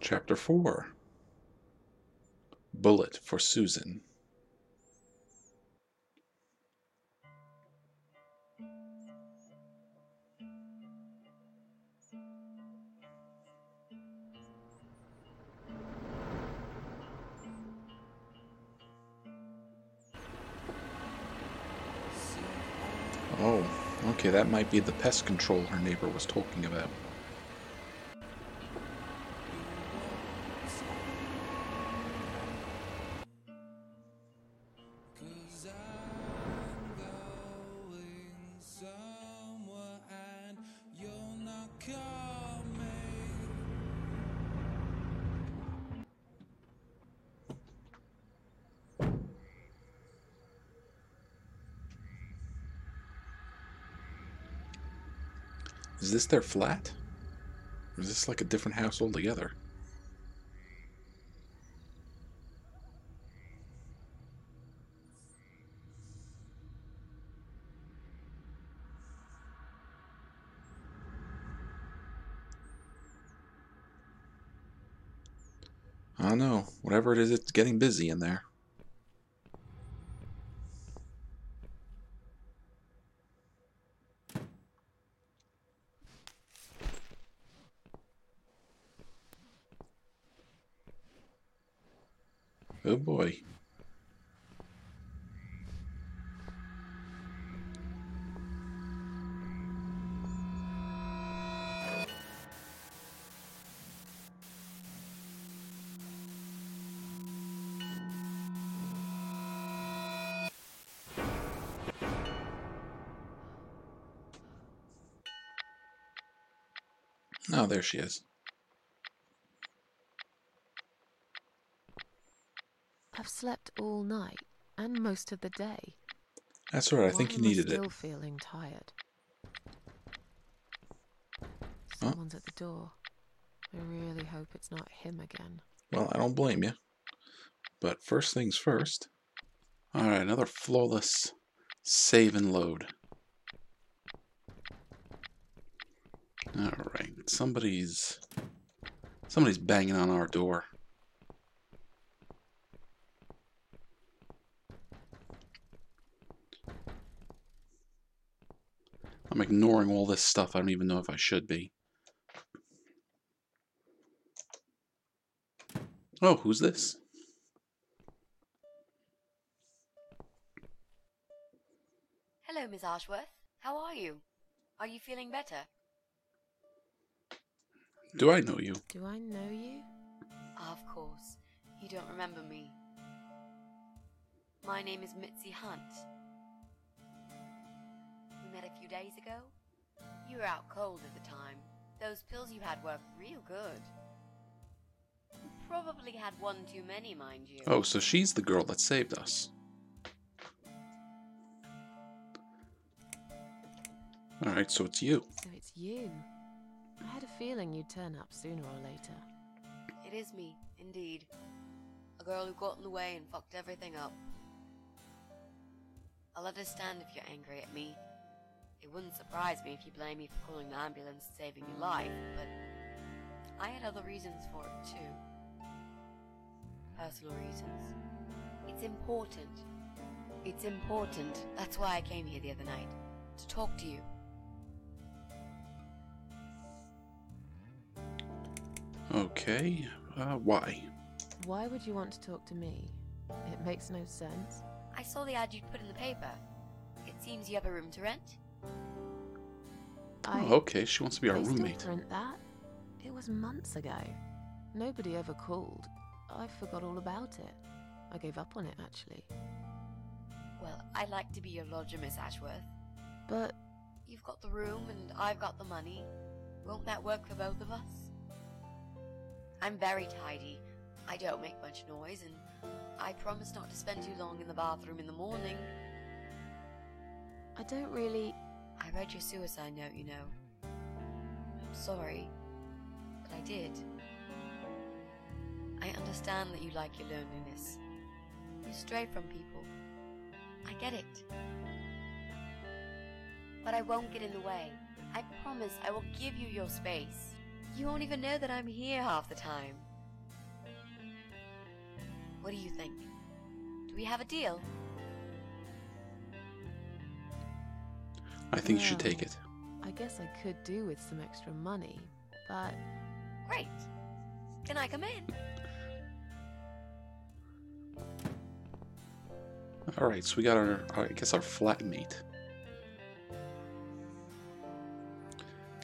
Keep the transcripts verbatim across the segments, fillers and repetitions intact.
Chapter four, Bullet for Susan. Oh, okay, that might be the pest control her neighbor was talking about. Is this their flat? Or is this like a different house altogether? I don't know. Whatever it is, it's getting busy in there. Oh boy. Oh, there she is. I've slept all night and most of the day. That's right. I think you needed it. Still feeling tired. Someone's at the door. I really hope it's not him again. Well, I don't blame you. But first things first. All right, another flawless save and load. All right, somebody's somebody's banging on our door. I'm ignoring all this stuff. I don't even know if I should be. Oh, who's this? Hello, Miss Ashworth. How are you? Are you feeling better? Do I know you? Do I know you? Ah, of course. You don't remember me. My name is Mitzi Hunt. Met a few days ago. You were out cold at the time. Those pills you had were real good. You probably had one too many, mind you. Oh, so she's the girl that saved us. Alright, so it's you. So it's you. I had a feeling you'd turn up sooner or later. It is me, indeed. A girl who got in the way and fucked everything up. I'll understand if you're angry at me. It wouldn't surprise me if you blame me for calling the ambulance and saving your life, but I had other reasons for it too. Personal reasons. It's important. It's important. That's why I came here the other night. To talk to you. Okay. Uh, why? Why would you want to talk to me? It makes no sense. I saw the ad you'd put in the paper. It seems you have a room to rent. Oh, okay, she wants to be our roommate. That? It was months ago. Nobody ever called. I forgot all about it. I gave up on it, actually. Well, I'd like to be your lodger, Miss Ashworth. But... You've got the room and I've got the money. Won't that work for both of us? I'm very tidy. I don't make much noise and I promise not to spend too long in the bathroom in the morning. I don't really... I read your suicide note, you know. I'm sorry, but I did. I understand that you like your loneliness. You stray from people. I get it. But I won't get in the way. I promise I will give you your space. You won't even know that I'm here half the time. What do you think? Do we have a deal? I think yeah, you should take it. I guess I could do with some extra money, but... Great. Can I come in? Alright, so we got our, I guess, our flatmate.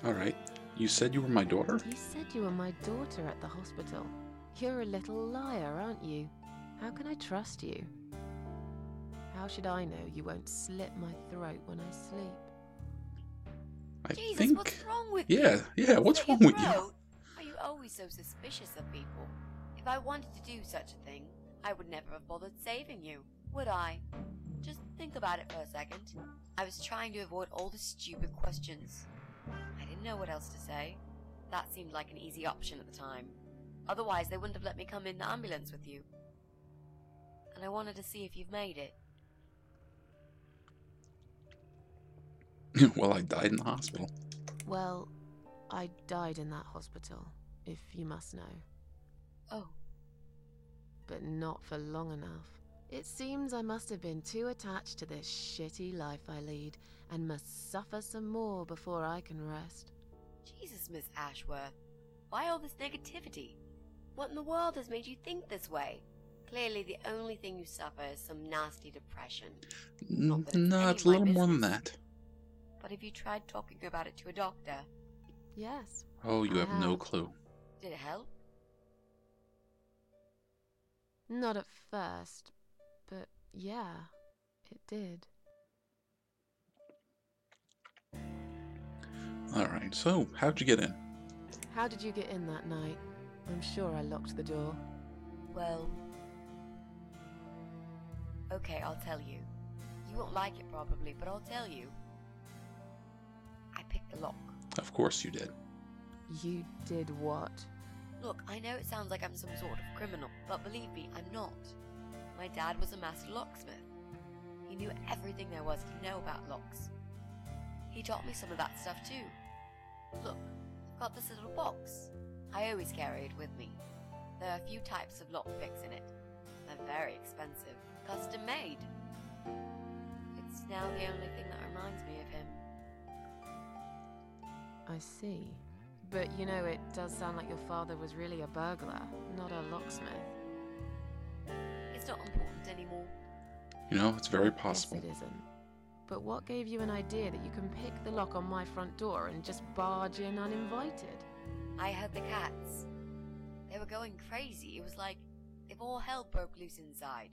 Alright, you said you were my daughter? You said you were my daughter at the hospital. You're a little liar, aren't you? How can I trust you? How should I know you won't slit my throat when I sleep? I Jesus, think... what's wrong with yeah, you? Yeah, yeah, what's wrong with you? Are you always so suspicious of people? If I wanted to do such a thing, I would never have bothered saving you, would I? Just think about it for a second. I was trying to avoid all the stupid questions. I didn't know what else to say. That seemed like an easy option at the time. Otherwise, they wouldn't have let me come in the ambulance with you. And I wanted to see if you've made it. Well, I died in the hospital. Well, I died in that hospital, if you must know. Oh. But not for long enough. It seems I must have been too attached to this shitty life I lead, and must suffer some more before I can rest. Jesus, Miss Ashworth. Why all this negativity? What in the world has made you think this way? Clearly the only thing you suffer is some nasty depression. No, it's, no, it's a little more than that. But have you tried talking about it to a doctor? Yes. Oh, you have, have no clue. Did it help? Not at first, but yeah, it did. Alright, so how'd you get in? How did you get in that night? I'm sure I locked the door. Well... Okay, I'll tell you. You won't like it probably, but I'll tell you. I picked the lock. Of course you did. You did what? Look, I know it sounds like I'm some sort of criminal, but believe me, I'm not. My dad was a master locksmith. He knew everything there was to know about locks. He taught me some of that stuff too. Look, I've got this little box. I always carry it with me. There are a few types of lockpicks in it. They're very expensive, custom made. It's now the only thing that reminds me of him. I see. But, you know, it does sound like your father was really a burglar, not a locksmith. It's not important anymore. You know, it's very possible. Yes, it isn't. But what gave you an idea that you can pick the lock on my front door and just barge in uninvited? I heard the cats. They were going crazy. It was like if all hell broke loose inside.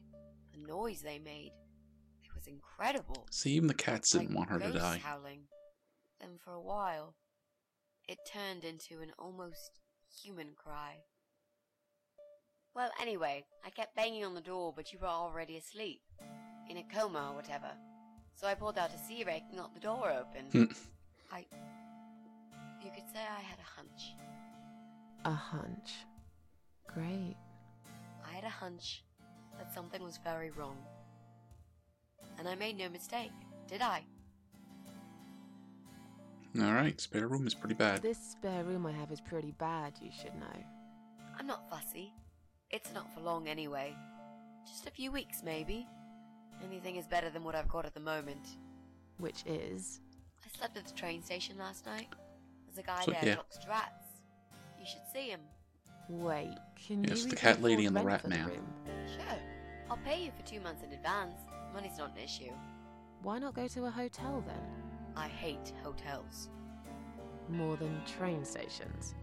The noise they made. It was incredible. See, even the cats didn't like want her to die. Howling. And for a while, it turned into an almost human cry. Well, anyway, I kept banging on the door, but you were already asleep, in a coma or whatever. So I pulled out a sea rake and got the door open. I... You could say I had a hunch. A hunch. Great. I had a hunch that something was very wrong. And I made no mistake, did I? Alright, spare room is pretty bad. This spare room I have is pretty bad, you should know. I'm not fussy. It's not for long anyway. Just a few weeks, maybe. Anything is better than what I've got at the moment. Which is? I slept at the train station last night. There's a guy so, there yeah. who looks rats. You should see him. Wait, can yes, you... Yes, the cat lady and the rat man. Sure. I'll pay you for two months in advance. Money's not an issue. Why not go to a hotel then? I hate hotels. More than train stations.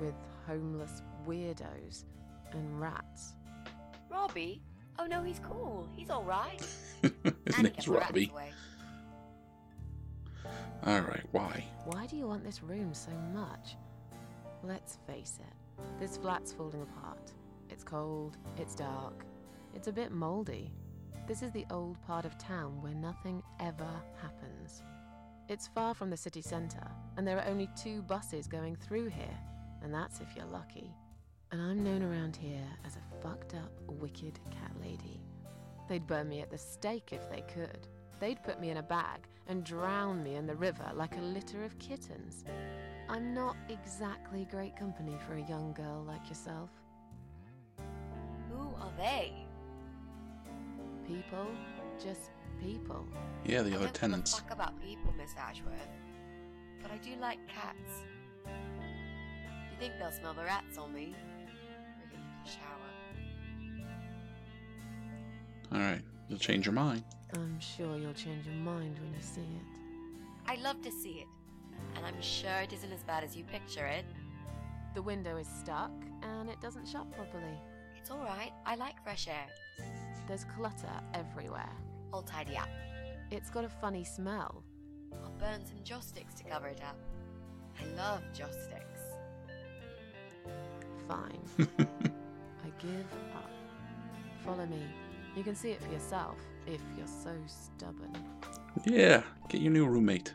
With homeless weirdos and rats. Robbie? Oh no, he's cool. He's alright. His name's Robbie. Alright, why? Why do you want this room so much? Let's face it. This flat's falling apart. It's cold. It's dark. It's a bit moldy. This is the old part of town where nothing ever happens. It's far from the city centre, and there are only two buses going through here, and that's if you're lucky. And I'm known around here as a fucked up, wicked cat lady. They'd burn me at the stake if they could. They'd put me in a bag and drown me in the river like a litter of kittens. I'm not exactly great company for a young girl like yourself. Who are they? people, just people. Yeah, the other tenants. I don't give a fuck about people, Miss Ashworth. But I do like cats. You think they'll smell the rats on me? Really, shower. All right, you'll change your mind. I'm sure you'll change your mind when you see it. I love to see it, and I'm sure it isn't as bad as you picture it. The window is stuck, and it doesn't shut properly. It's all right. I like fresh air. There's clutter everywhere. I'll tidy up. It's got a funny smell. I'll burn some joss sticks to cover it up. I love joss sticks. Fine. I give up. Follow me. You can see it for yourself, if you're so stubborn. Yeah, get your new roommate.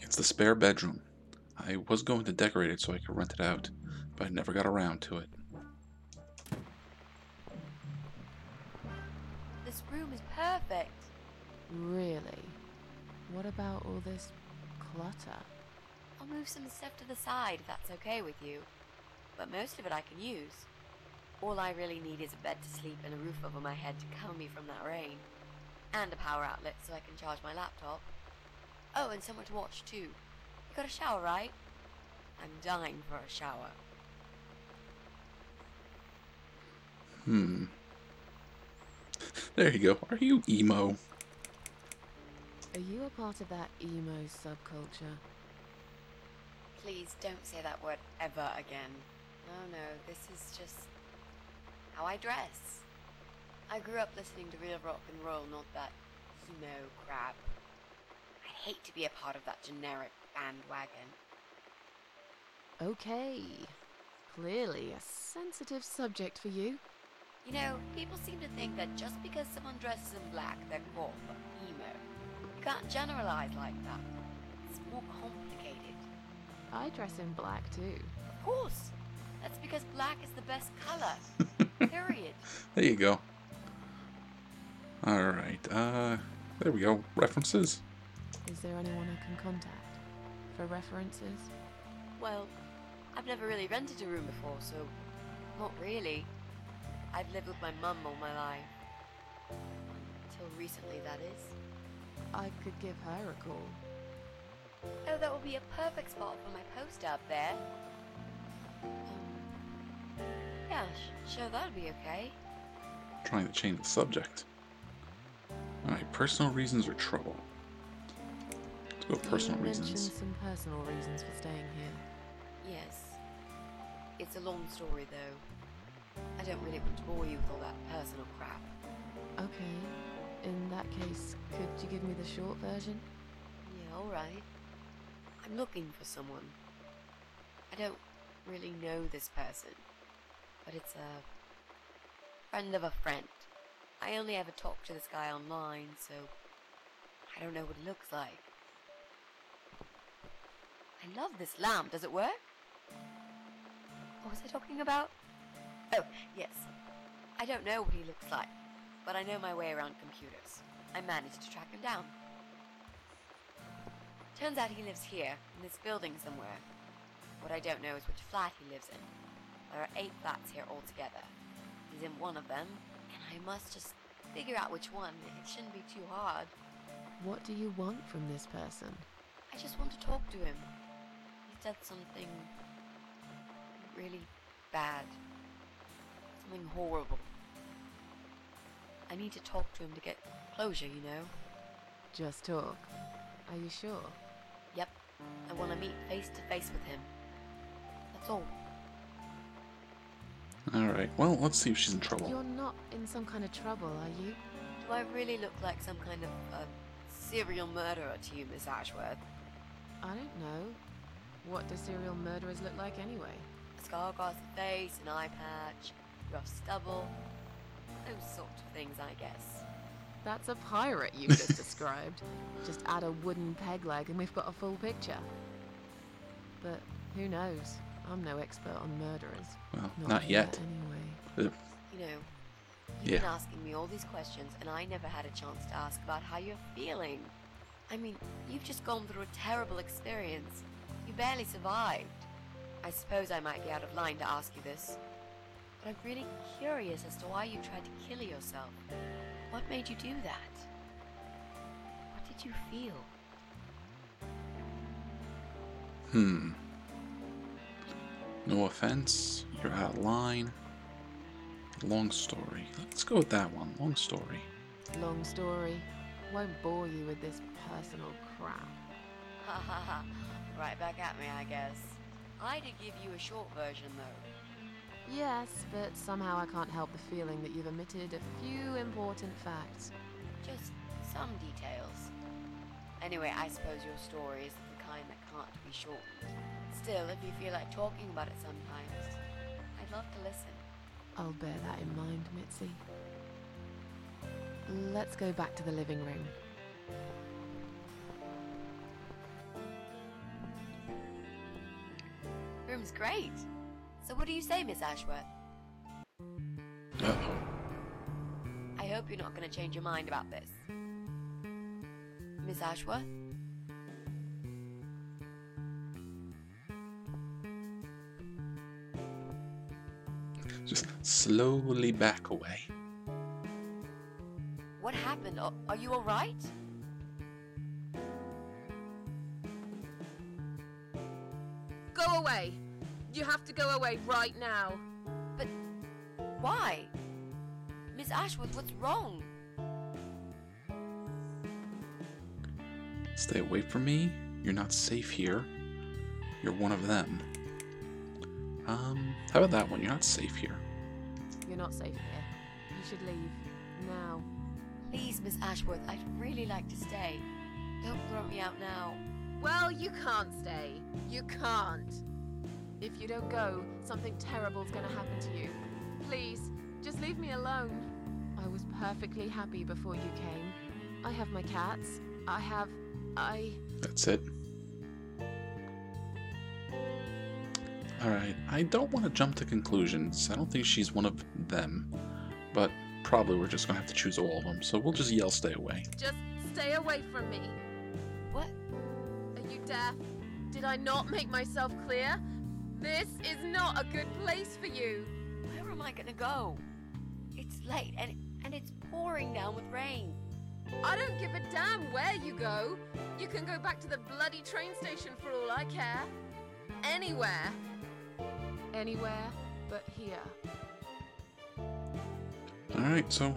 It's the spare bedroom. I was going to decorate it so I could rent it out, but I never got around to it. This room is perfect. Really? What about all this clutter? I'll move some stuff to the side if that's okay with you. But most of it I can use. All I really need is a bed to sleep and a roof over my head to cover me from that rain. And a power outlet so I can charge my laptop. Oh, and somewhere to watch too. You got a shower, right? I'm dying for a shower. Hmm. There you go. Are you emo? Are you a part of that emo subculture? Please don't say that word ever again. No, no, this is just how I dress. I grew up listening to real rock and roll, not that emo crap. I hate to be a part of that generic bandwagon. Okay. Clearly a sensitive subject for you. You know, people seem to think that just because someone dresses in black, they're called emo. You can't generalize like that. It's more complicated. I dress in black too. Of course. That's because black is the best color. Period. There you go. All right. Uh, there we go. References. Is there anyone I can contact for references? Well, I've never really rented a room before, so not really. I've lived with my mum all my life. Until recently, that is. I could give her a call. Oh, that would be a perfect spot for my poster up there. Um, yeah, sh- sure, that would be okay. Trying to change the subject. Alright, personal reasons or trouble? Let's go with personal reasons. You mentioned some personal reasons for staying here. Yes. It's a long story, though. I don't really want to bore you with all that personal crap. Okay. In that case, could you give me the short version? Yeah, alright. I'm looking for someone. I don't really know this person, but it's a friend of a friend. I only ever talk to this guy online, so I don't know what he looks like. I love this lamp. Does it work? What was I talking about? Oh, yes. I don't know what he looks like. But I know my way around computers. I managed to track him down. Turns out he lives here, in this building somewhere. What I don't know is which flat he lives in. There are eight flats here altogether. He's in one of them, and I must just figure out which one. It shouldn't be too hard. What do you want from this person? I just want to talk to him. He said something really bad. Something horrible. I need to talk to him to get closure, you know. Just talk. Are you sure? Yep. I want to meet face to face with him. That's all. Alright, well, let's see if she's in trouble. You're not in some kind of trouble, are you? Do I really look like some kind of uh, serial murderer to you, Miss Ashworth? I don't know. What do serial murderers look like anyway? A scar across the face, an eye patch, rough stubble. Those sort of things, I guess. That's a pirate you just described. Just add a wooden peg leg and we've got a full picture. But who knows? I'm no expert on murderers. Well, not, not yet. Anyway. You know, you've yeah. been asking me all these questions and I never had a chance to ask about how you're feeling. I mean, you've just gone through a terrible experience. You barely survived. I suppose I might be out of line to ask you this, but I'm really curious as to why you tried to kill yourself. What made you do that? What did you feel? Hmm. No offense, you're out of line. Long story. Let's go with that one. Long story. Long story. Won't bore you with this personal crap. Ha ha ha. Right back at me, I guess. I did give you a short version, though. Yes, but somehow I can't help the feeling that you've omitted a few important facts. Just some details. Anyway, I suppose your story is of the kind that can't be shortened. Still, if you feel like talking about it sometimes, I'd love to listen. I'll bear that in mind, Mitzi. Let's go back to the living room. Room's great. So what do you say, Miss Ashworth? Uh-oh. I hope you're not going to change your mind about this. Miss Ashworth? Just slowly back away. What happened? Are, are you all right? Go away! You have to go away right now. But why? Miss Ashworth, what's wrong? Stay away from me. You're not safe here. You're one of them. Um, how about that one? You're not safe here. You're not safe here. You should leave. Now. Please, Miss Ashworth, I'd really like to stay. Don't throw me out now. Well, you can't stay. You can't. If you don't go, something terrible's gonna happen to you. Please, just leave me alone. I was perfectly happy before you came. I have my cats. I have... I... That's it. Alright, I don't want to jump to conclusions. I don't think she's one of them. But probably we're just going to have to choose all of them, so we'll just yell stay away. Just stay away from me. What? Are you deaf? Did I not make myself clear? This is not a good place for you. Where am I going to go? It's late and, and it's pouring down with rain. I don't give a damn where you go. You can go back to the bloody train station for all I care. Anywhere. Anywhere but here. Alright, so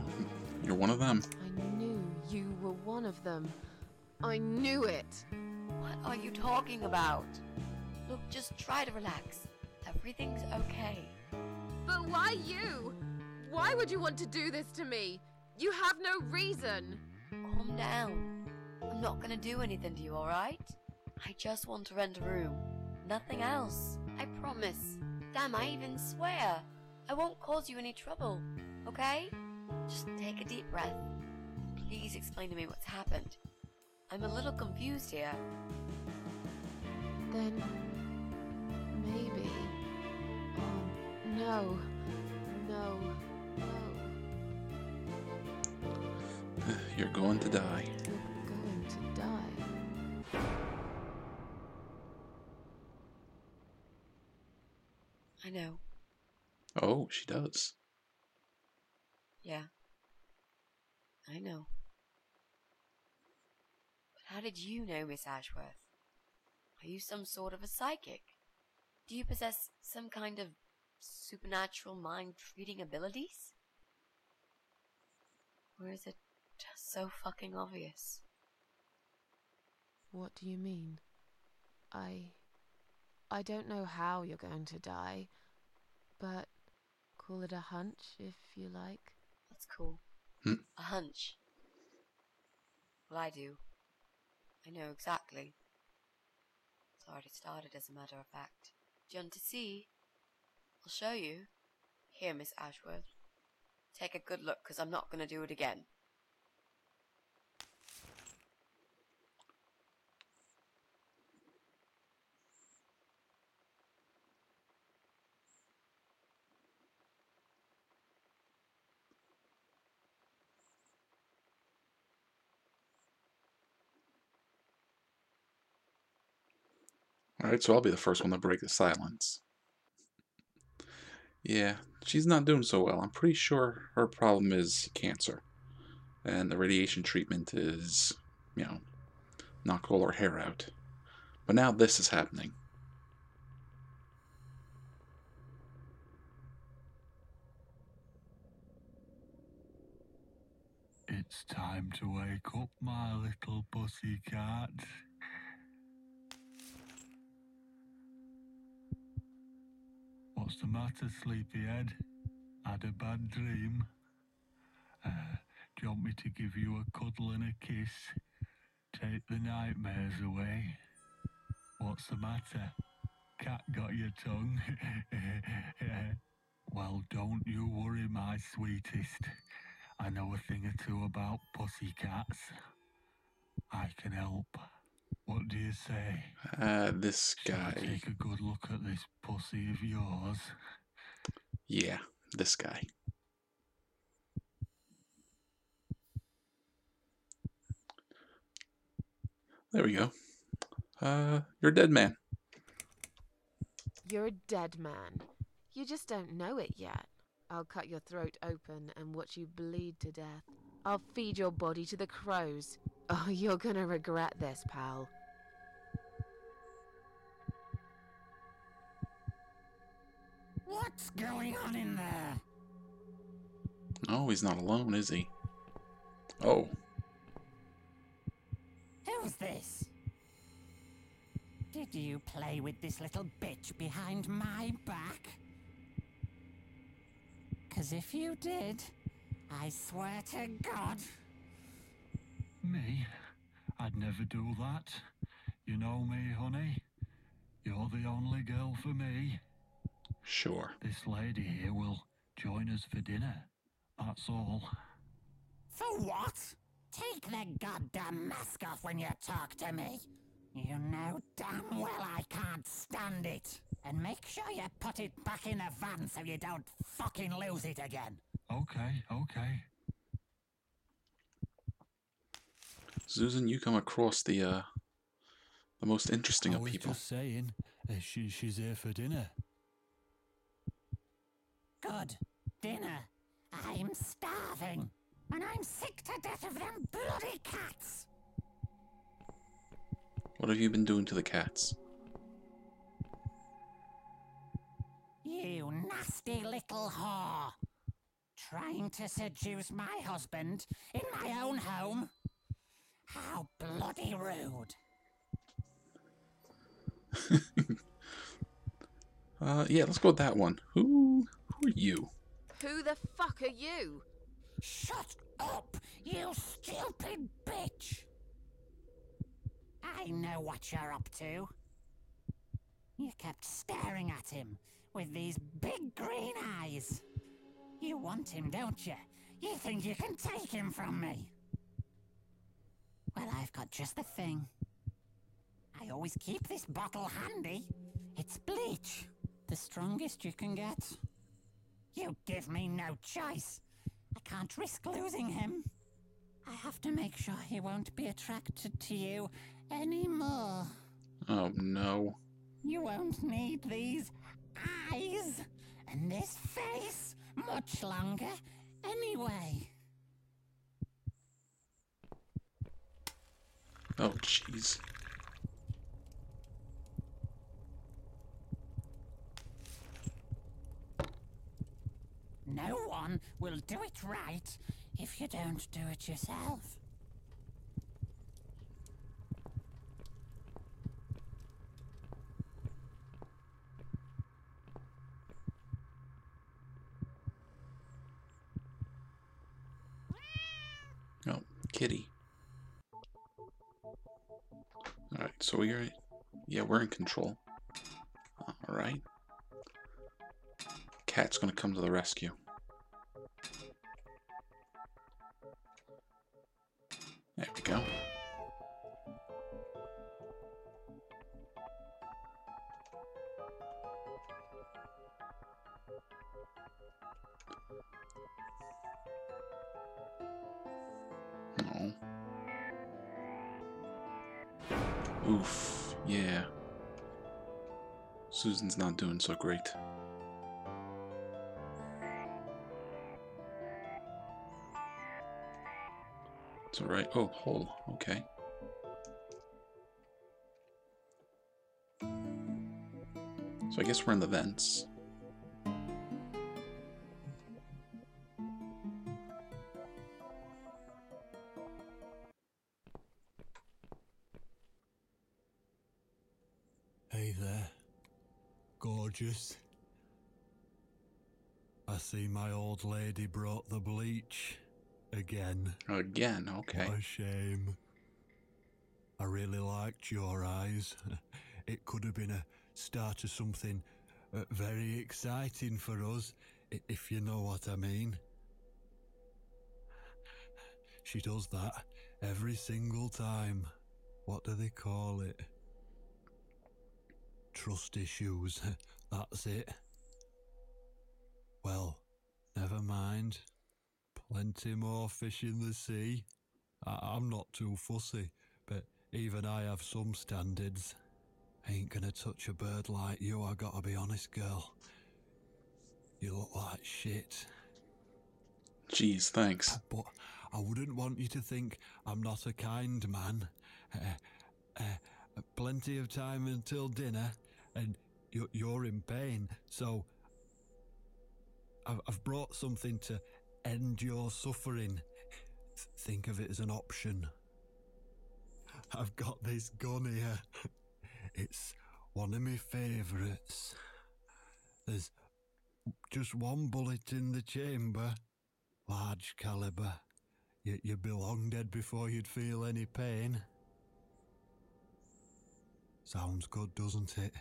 you're one of them. I knew you were one of them. I knew it. What are you talking about? Look, just try to relax. Everything's okay. But why you? Why would you want to do this to me? You have no reason. Calm down. I'm not gonna do anything to you, alright? I just want to rent a room. Nothing else. I promise. Damn, I even swear. I won't cause you any trouble. Okay? Just take a deep breath. Please explain to me what's happened. I'm a little confused here. Then... maybe... Oh, no. No. No. You're going to die. You're going to die. I know. Oh, she does. Yeah, I know. But how did you know, Miss Ashworth? Are you some sort of a psychic? Do you possess some kind of supernatural mind-reading abilities? Or is it just so fucking obvious? What do you mean? I... I don't know how you're going to die, but call it a hunch, if you like. That's cool. Hmm. A hunch. Well, I do. I know exactly. It's already started, as a matter of fact. Do you want to see? I'll show you. Here, Miss Ashworth. Take a good look, because I'm not going to do it again. All right, so I'll be the first one to break the silence. Yeah, she's not doing so well. I'm pretty sure her problem is cancer. And the radiation treatment is, you know, knock all her hair out. But now this is happening. It's time to wake up, my little pussycat. What's the matter, sleepyhead? Had a bad dream? Uh, do you want me to give you a cuddle and a kiss? Take the nightmares away. What's the matter? Cat got your tongue? Well, don't you worry, my sweetest. I know a thing or two about pussycats. I can help. What do you say? Uh, this guy. Shall I take a good look at this pussy of yours? Yeah, this guy. There we go. Uh, you're a dead man. You're a dead man. You just don't know it yet. I'll cut your throat open and watch you bleed to death. I'll feed your body to the crows. Oh, you're gonna regret this, pal. What's going on in there? Oh, he's not alone, is he? Oh. Who's this? Did you play with this little bitch behind my back? 'Cause if you did, I swear to God. Me? I'd never do that. You know me, honey. You're the only girl for me. Sure. This lady here will join us for dinner. That's all. For what? Take the goddamn mask off when you talk to me. You know damn well I can't stand it. And make sure you put it back in the van so you don't fucking lose it again. Okay, okay. Susan, you come across the uh, the most interesting I of people. I was just saying, uh, she, she's here for dinner. Good. Dinner. I'm starving. And I'm sick to death of them bloody cats. What have you been doing to the cats? You nasty little whore! Trying to seduce my husband in my own home? How bloody rude! uh, yeah, let's go with that one. Who? Who are you? Who the fuck are you? Shut up, you stupid bitch! I know what you're up to. You kept staring at him. With these big green eyes. You want him, don't you? You think you can take him from me? Well, I've got just the thing. I always keep this bottle handy. It's bleach. The strongest you can get. You give me no choice. I can't risk losing him. I have to make sure he won't be attracted to you anymore. Oh, no. You won't need these eyes and this face much longer anyway. Oh, jeez. No one will do it right if you don't do it yourself. Kitty. Alright, so we're... Yeah, we're in control. Alright. Cat's gonna come to the rescue. There we go. Oof, yeah. Susan's not doing so great. It's alright. Oh, hole. Okay. So I guess we're in the vents. Hey there, gorgeous. I see my old lady brought the bleach again. Again, okay. What a shame. I really liked your eyes. It could have been a start of something uh, very exciting for us, if you know what I mean. She does that every single time. What do they call it? Trust issues. That's it. Well, never mind. Plenty more fish in the sea. I- I'm not too fussy, but even I have some standards. Ain't gonna touch a bird like you, I gotta be honest, girl. You look like shit. Jeez, thanks. But I wouldn't want you to think I'm not a kind man. Uh, uh, plenty of time until dinner, and you're, you're in pain, so I've, I've brought something to end your suffering. Think of it as an option. I've got this gun here. It's one of my favourites. There's just one bullet in the chamber. Large calibre. You, you belong dead before you'd feel any pain. Sounds good, doesn't it?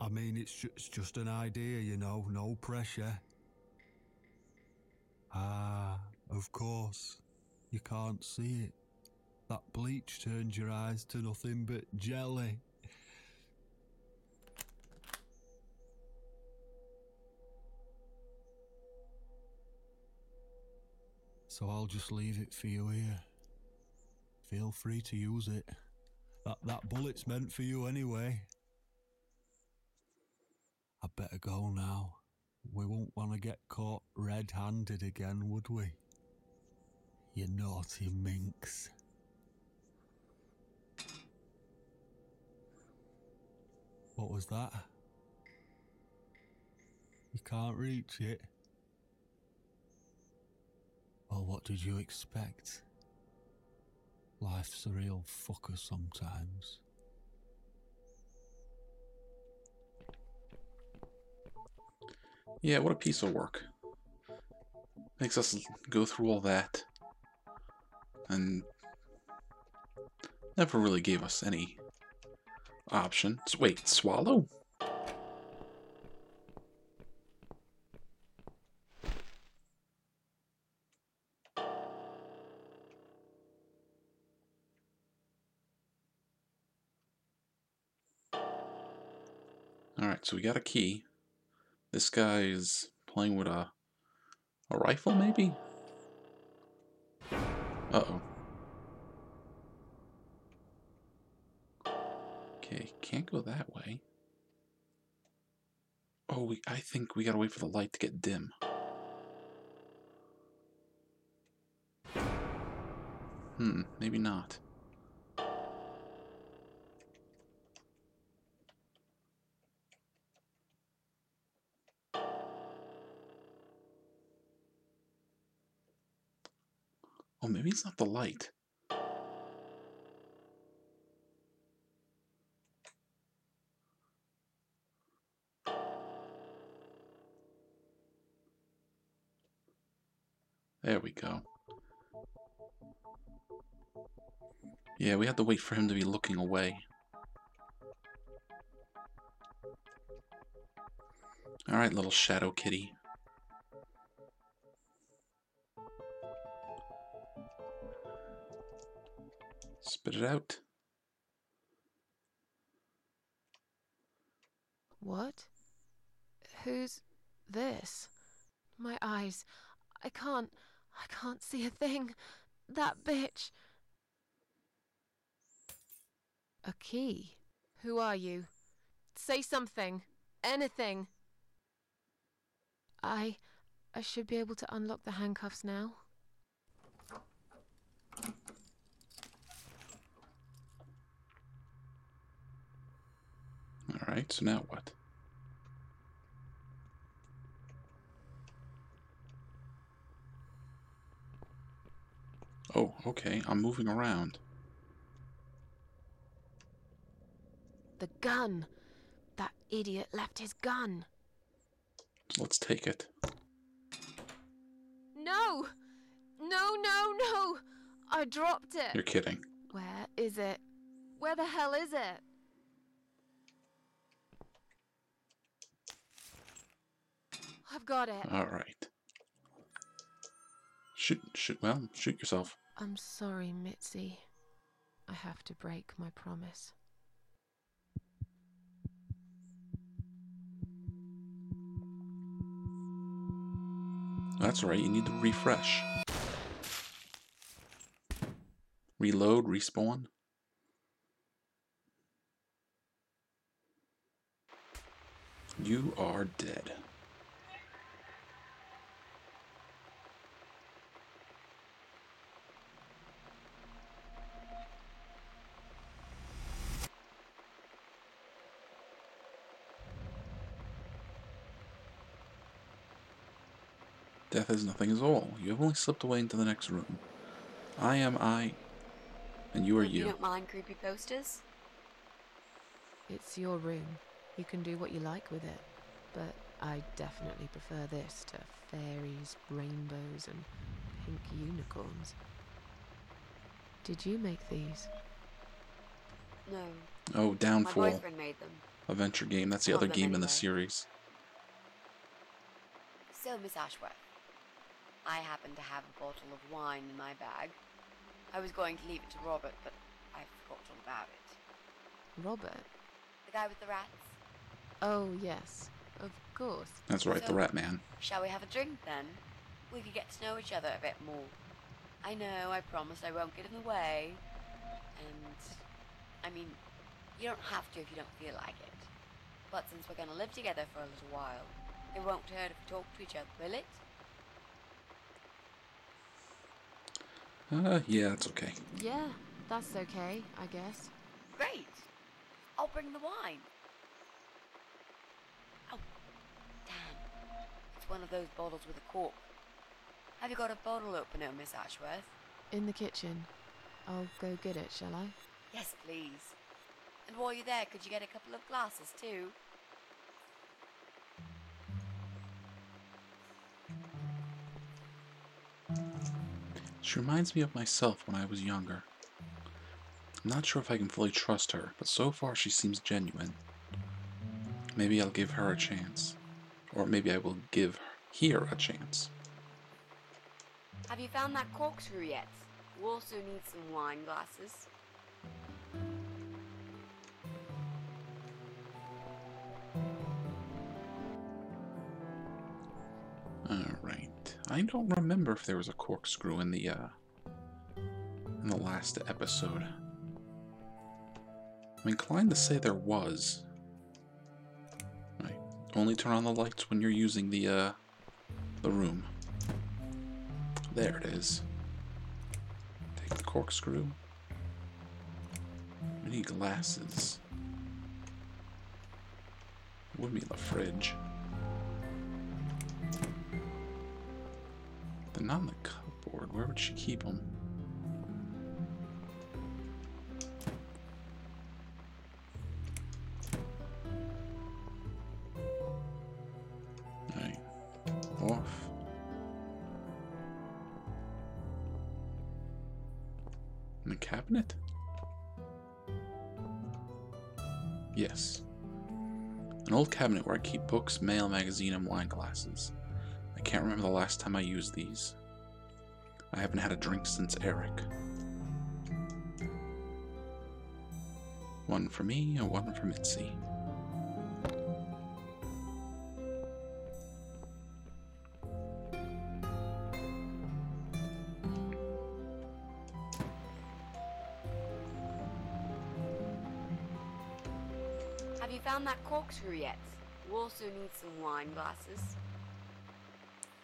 I mean, it's, ju- it's just an idea, you know, no pressure. Ah, of course. You can't see it. That bleach turns your eyes to nothing but jelly. So I'll just leave it for you here. Feel free to use it. That, that bullet's meant for you anyway. I'd better go now. We won't want to get caught red-handed again, would we? You naughty minx. What was that? You can't reach it. Well, what did you expect? Life's a real fucker sometimes. Yeah, what a piece of work. Makes us go through all that. And never really gave us any option. Wait, swallow? Alright, so we got a key. This guy is playing with a, a rifle, maybe? Uh-oh. Okay, can't go that way. Oh, we, I think we gotta wait for the light to get dim. Hmm, maybe not. Oh, maybe it's not the light. There we go. Yeah, we had to wait for him to be looking away. Alright, little shadow kitty. Spit it out. What? Who's this? My eyes. I can't... I can't see a thing. That bitch. A key. Who are you? Say something. Anything. I... I should be able to unlock the handcuffs now. Alright, so now what? Oh, okay, I'm moving around. The gun! That idiot left his gun! Let's take it. No! No, no, no! I dropped it! You're kidding. Where is it? Where the hell is it? I've got it. Alright. Shoot, shoot, well, shoot yourself. I'm sorry, Mitzi. I have to break my promise. That's right, you need to refresh. Reload, respawn. You are dead. Death is nothing is all. You have only slipped away into the next room. I am I, and you are you. You don't mind creepy posters? It's your room. You can do what you like with it. But I definitely prefer this to fairies, rainbows, and pink unicorns. Did you make these? No. Oh, Downfall. My boyfriend made them. A venture game. That's the other game anyway. In the series. So, Miss Ashworth. I happened to have a bottle of wine in my bag. I was going to leave it to Robert, but I forgot all about it. Robert? The guy with the rats? Oh, yes. Of course. That's right, so, the rat man. Shall we have a drink, then? We could get to know each other a bit more. I know, I promise I won't get in the way. And, I mean, you don't have to if you don't feel like it. But since we're going to live together for a little while, it won't hurt if we talk to each other, will it? Uh, yeah, that's okay. Yeah, that's okay, I guess. Great! I'll bring the wine. Oh, damn. It's one of those bottles with a cork. Have you got a bottle opener, Miss Ashworth? In the kitchen. I'll go get it, shall I? Yes, please. And while you're there, could you get a couple of glasses, too? She reminds me of myself when I was younger. I'm not sure if I can fully trust her, but so far she seems genuine. Maybe I'll give her a chance. Or maybe I will give here a chance. Have you found that corkscrew yet? We'll also need some wine glasses. I don't remember if there was a corkscrew in the uh, in the last episode. I'm inclined to say there was. Right. Only turn on the lights when you're using the uh, the room. There it is. Take the corkscrew. We need glasses. It wouldn't be in the fridge. They're not in the cupboard. Where would she keep them? Alright. Off. In the cabinet? Yes. An old cabinet where I keep books, mail, magazine, and wine glasses. I can't remember the last time I used these. I haven't had a drink since Eric. One for me and one for Mitzi. Have you found that corkscrew yet? We'll also need some wine glasses.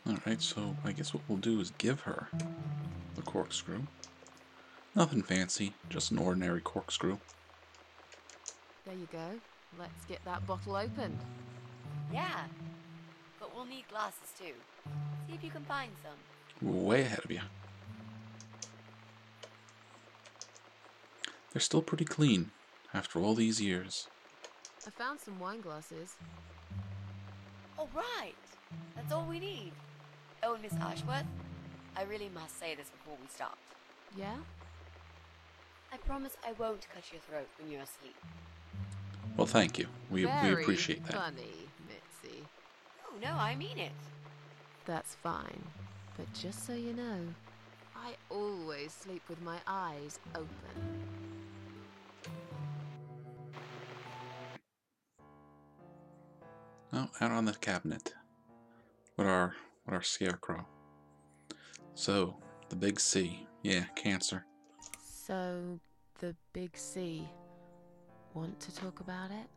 Alright, so I guess what we'll do is give her the corkscrew. Nothing fancy, just an ordinary corkscrew. There you go. Let's get that bottle opened. Yeah, but we'll need glasses too. See if you can find some. Way ahead of you. They're still pretty clean after all these years. I found some wine glasses. All right, that's all we need. Oh, Miss Ashworth, I really must say this before we start. Yeah? I promise I won't cut your throat when you're asleep. Well, thank you. We, we appreciate that. Funny, Mitzi. Oh, no, I mean it. That's fine. But just so you know, I always sleep with my eyes open. Oh, out on the cabinet with our, with our scarecrow. So, the big C. Yeah, cancer. So, the big C. Want to talk about it?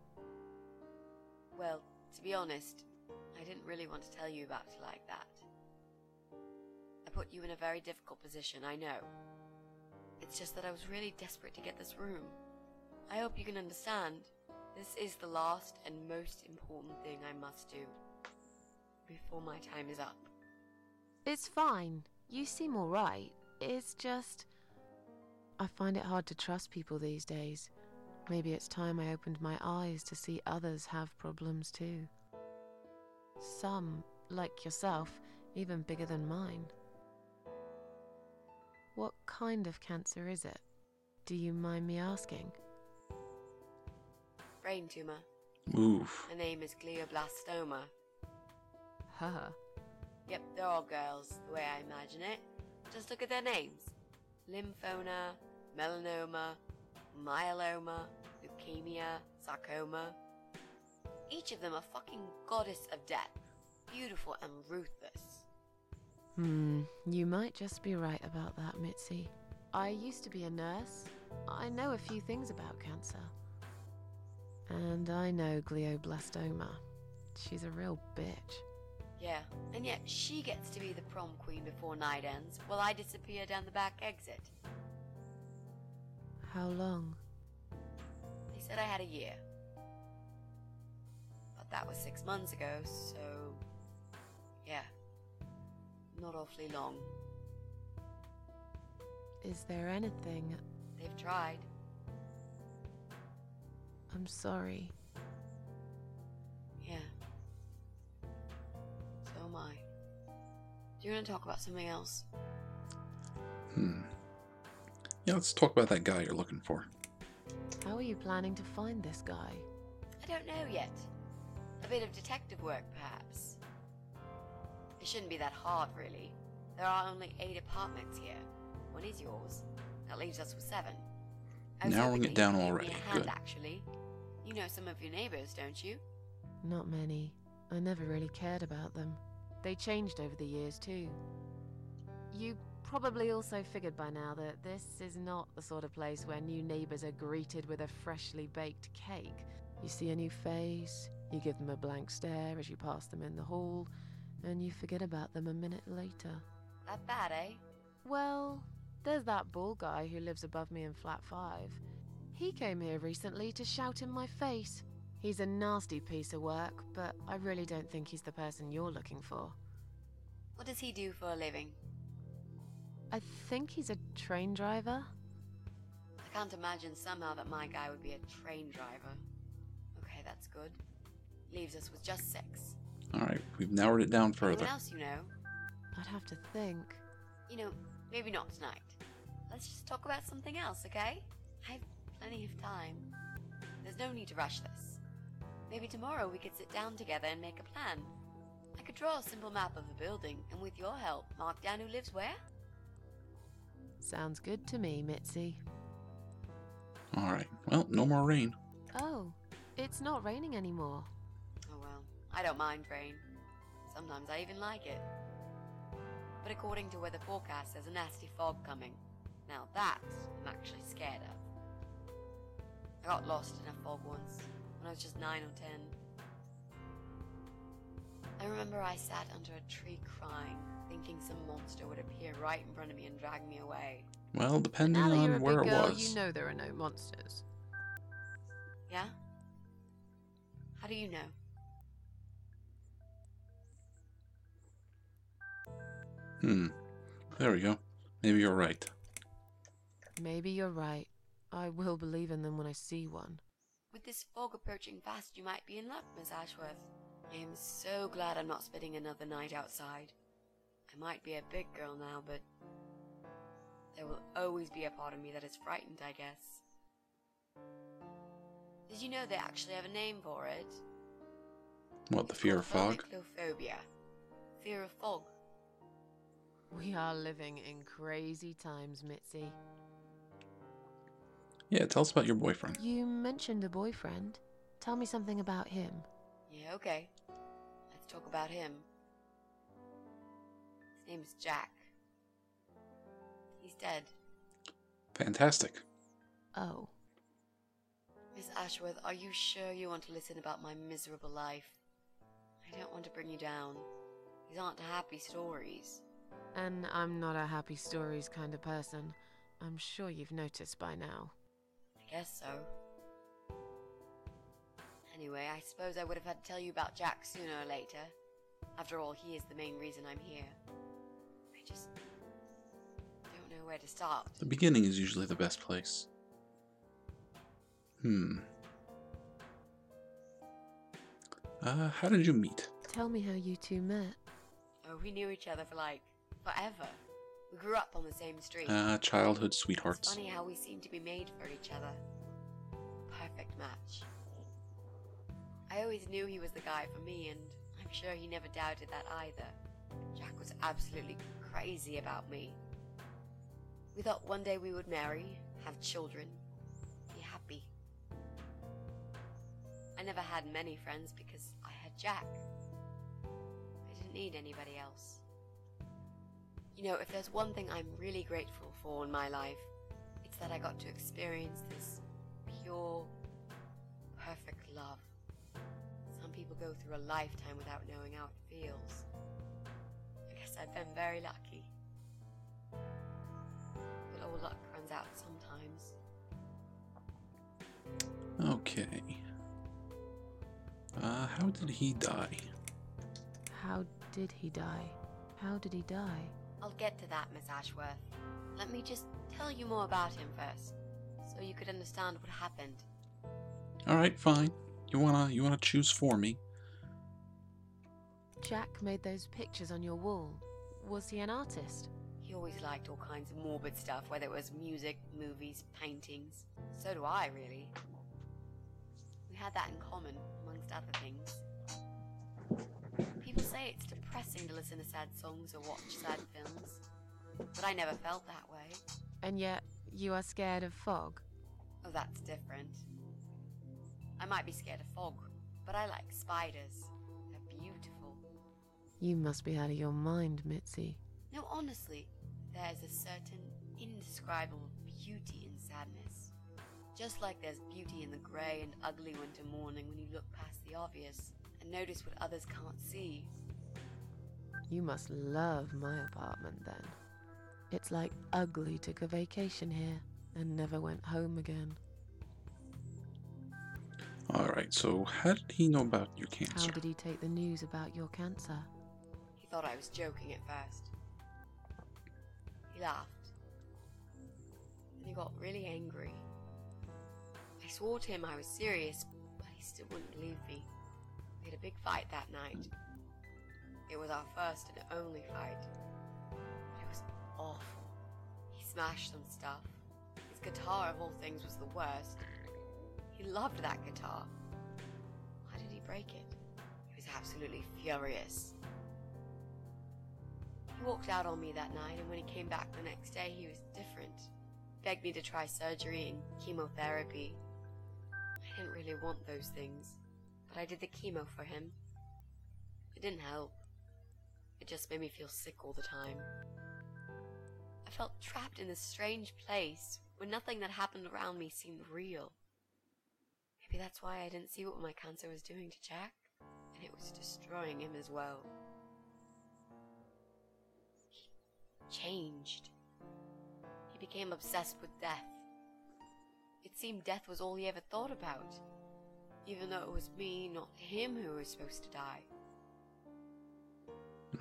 Well, to be honest, I didn't really want to tell you about it like that. I put you in a very difficult position, I know. It's just that I was really desperate to get this room. I hope you can understand. This is the last and most important thing I must do before my time is up. It's fine. You seem all right. It's just... I find it hard to trust people these days. Maybe it's time I opened my eyes to see others have problems too. Some, like yourself, even bigger than mine. What kind of cancer is it? Do you mind me asking? Brain tumor. Oof. Her name is glioblastoma. Huh. Yep, they're all girls, the way I imagine it. Just look at their names. Lymphoma, melanoma, myeloma, leukemia, sarcoma. Each of them a fucking goddess of death, beautiful and ruthless. Hmm, you might just be right about that, Mitzi. I used to be a nurse. I know a few things about cancer. And I know glioblastoma. She's a real bitch. Yeah, and yet she gets to be the prom queen before night ends while I disappear down the back exit. How long? They said I had a year. But that was six months ago, so... yeah. Not awfully long. Is there anything... They've tried. I'm sorry. Yeah. So am I. Do you want to talk about something else? Hmm. Yeah, let's talk about that guy you're looking for. How are you planning to find this guy? I don't know yet. A bit of detective work, perhaps. It shouldn't be that hard, really. There are only eight apartments here. One is yours. That leaves us with seven. Narrowing it down already. Hand, good. Actually, you know some of your neighbors, don't you? Not many. I never really cared about them. They changed over the years, too. You... probably also figured by now that this is not the sort of place where new neighbors are greeted with a freshly baked cake. You see a new face, you give them a blank stare as you pass them in the hall, and you forget about them a minute later. That bad, eh? Well, there's that ball guy who lives above me in flat five. He came here recently to shout in my face. He's a nasty piece of work, but I really don't think he's the person you're looking for. What does he do for a living? I think he's a train driver. I can't imagine somehow that my guy would be a train driver. Okay, that's good. Leaves us with just six. Alright, we've narrowed it down further. What else you know? I'd have to think. You know, maybe not tonight. Let's just talk about something else, okay? I have plenty of time. There's no need to rush this. Maybe tomorrow we could sit down together and make a plan. I could draw a simple map of the building, and with your help, mark down who lives where? Sounds good to me, Mitzi. All right. Well, no more rain. Oh, it's not raining anymore. Oh, well, I don't mind rain. Sometimes I even like it. But according to weather forecast, there's a nasty fog coming. Now that I'm actually scared of. I got lost in a fog once, when I was just nine or ten. I remember I sat under a tree crying, thinking some monster would appear right in front of me and drag me away. Well, depending on where it was. You know there are no monsters. Yeah? How do you know? Hmm. There we go. Maybe you're right. Maybe you're right. I will believe in them when I see one. With this fog approaching fast, you might be in luck, Miss Ashworth. I am so glad I'm not spending another night outside. I might be a big girl now, but there will always be a part of me that is frightened, I guess. Did you know they actually have a name for it? What, the fear of fog? Glioblastoma. Fear of fog. We are living in crazy times, Mitzi. Yeah, tell us about your boyfriend. You mentioned a boyfriend. Tell me something about him. Yeah, okay. Let's talk about him. His name is Jack. He's dead. Fantastic. Oh. Miss Ashworth, are you sure you want to listen about my miserable life? I don't want to bring you down. These aren't happy stories. And I'm not a happy stories kind of person. I'm sure you've noticed by now. I guess so. Anyway, I suppose I would have had to tell you about Jack sooner or later. After all, he is the main reason I'm here. I just don't know where to start. The beginning is usually the best place. Hmm. Uh, how did you meet? Tell me how you two met. Oh, we knew each other for like, forever. We grew up on the same street. Ah, uh, childhood sweethearts. It's funny how we seem to be made for each other. Perfect match. I always knew he was the guy for me, and I'm sure he never doubted that either. Jack was absolutely crazy about me. We thought one day we would marry, have children, be happy. I never had many friends because I had Jack. I didn't need anybody else. You know, if there's one thing I'm really grateful for in my life, it's that I got to experience this pure, perfect love. Some people go through a lifetime without knowing how it feels. I guess I've been very lucky. But all luck runs out sometimes. Okay. Uh, how did he die? How did he die? How did he die? I'll get to that, Miss Ashworth. Let me just tell you more about him first, so you could understand what happened. Alright, fine. You wanna you wanna choose for me? Jack made those pictures on your wall. Was he an artist? He always liked all kinds of morbid stuff, whether it was music, movies, paintings. So do I, really. We had that in common, amongst other things. People say it's depressing to listen to sad songs or watch sad films, but I never felt that way. And yet, you are scared of fog? Oh, that's different. I might be scared of fog, but I like spiders. They're beautiful. You must be out of your mind, Mitzi. No, honestly, there's a certain indescribable beauty in sadness. Just like there's beauty in the grey and ugly winter morning when you look past the obvious. Notice what others can't see. You must love my apartment then. It's like Ugly took a vacation here and never went home again. Alright, so how did he know about your cancer? How did he take the news about your cancer? He thought I was joking at first. He laughed. And he got really angry. I swore to him I was serious, but he still wouldn't believe me. We had a big fight that night. It was our first and only fight. It was awful. He smashed some stuff. His guitar, of all things, was the worst. He loved that guitar. Why did he break it? He was absolutely furious. He walked out on me that night, and when he came back the next day, he was different. He begged me to try surgery and chemotherapy. I didn't really want those things. But I did the chemo for him. It didn't help. It just made me feel sick all the time. I felt trapped in this strange place where nothing that happened around me seemed real. Maybe that's why I didn't see what my cancer was doing to Jack, and it was destroying him as well. He changed. He became obsessed with death. It seemed death was all he ever thought about, even though it was me, not him, who was supposed to die.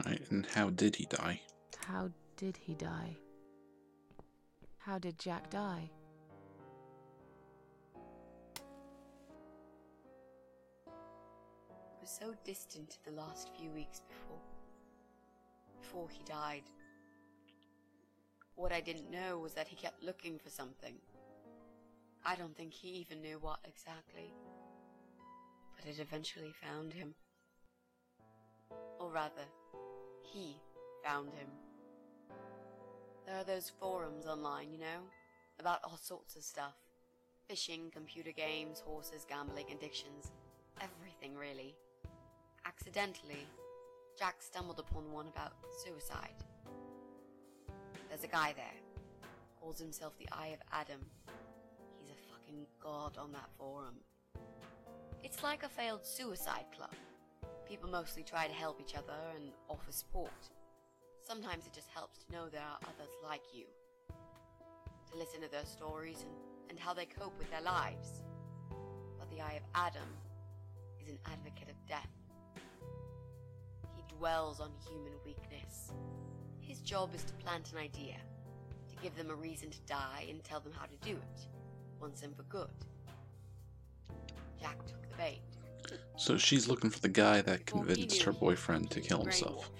Right, and how did he die? How did he die? How did Jack die? It was so distant to the last few weeks before, before he died. What I didn't know was that he kept looking for something. I don't think he even knew what exactly, but it eventually found him. Or rather, he found him. There are those forums online, you know, about all sorts of stuff. Fishing, computer games, horses, gambling, addictions, everything really. Accidentally, Jack stumbled upon one about suicide. There's a guy there, calls himself the Eye of Adam. God on that forum. It's like a failed suicide club. People mostly try to help each other and offer support. Sometimes it just helps to know there are others like you, to listen to their stories and, and how they cope with their lives. But the Eye of Adam is an advocate of death. He dwells on human weakness. His job is to plant an idea, to give them a reason to die and tell them how to do it. Once and for good. Jack took the bait. So she's looking for the guy that convinced her boyfriend to kill himself.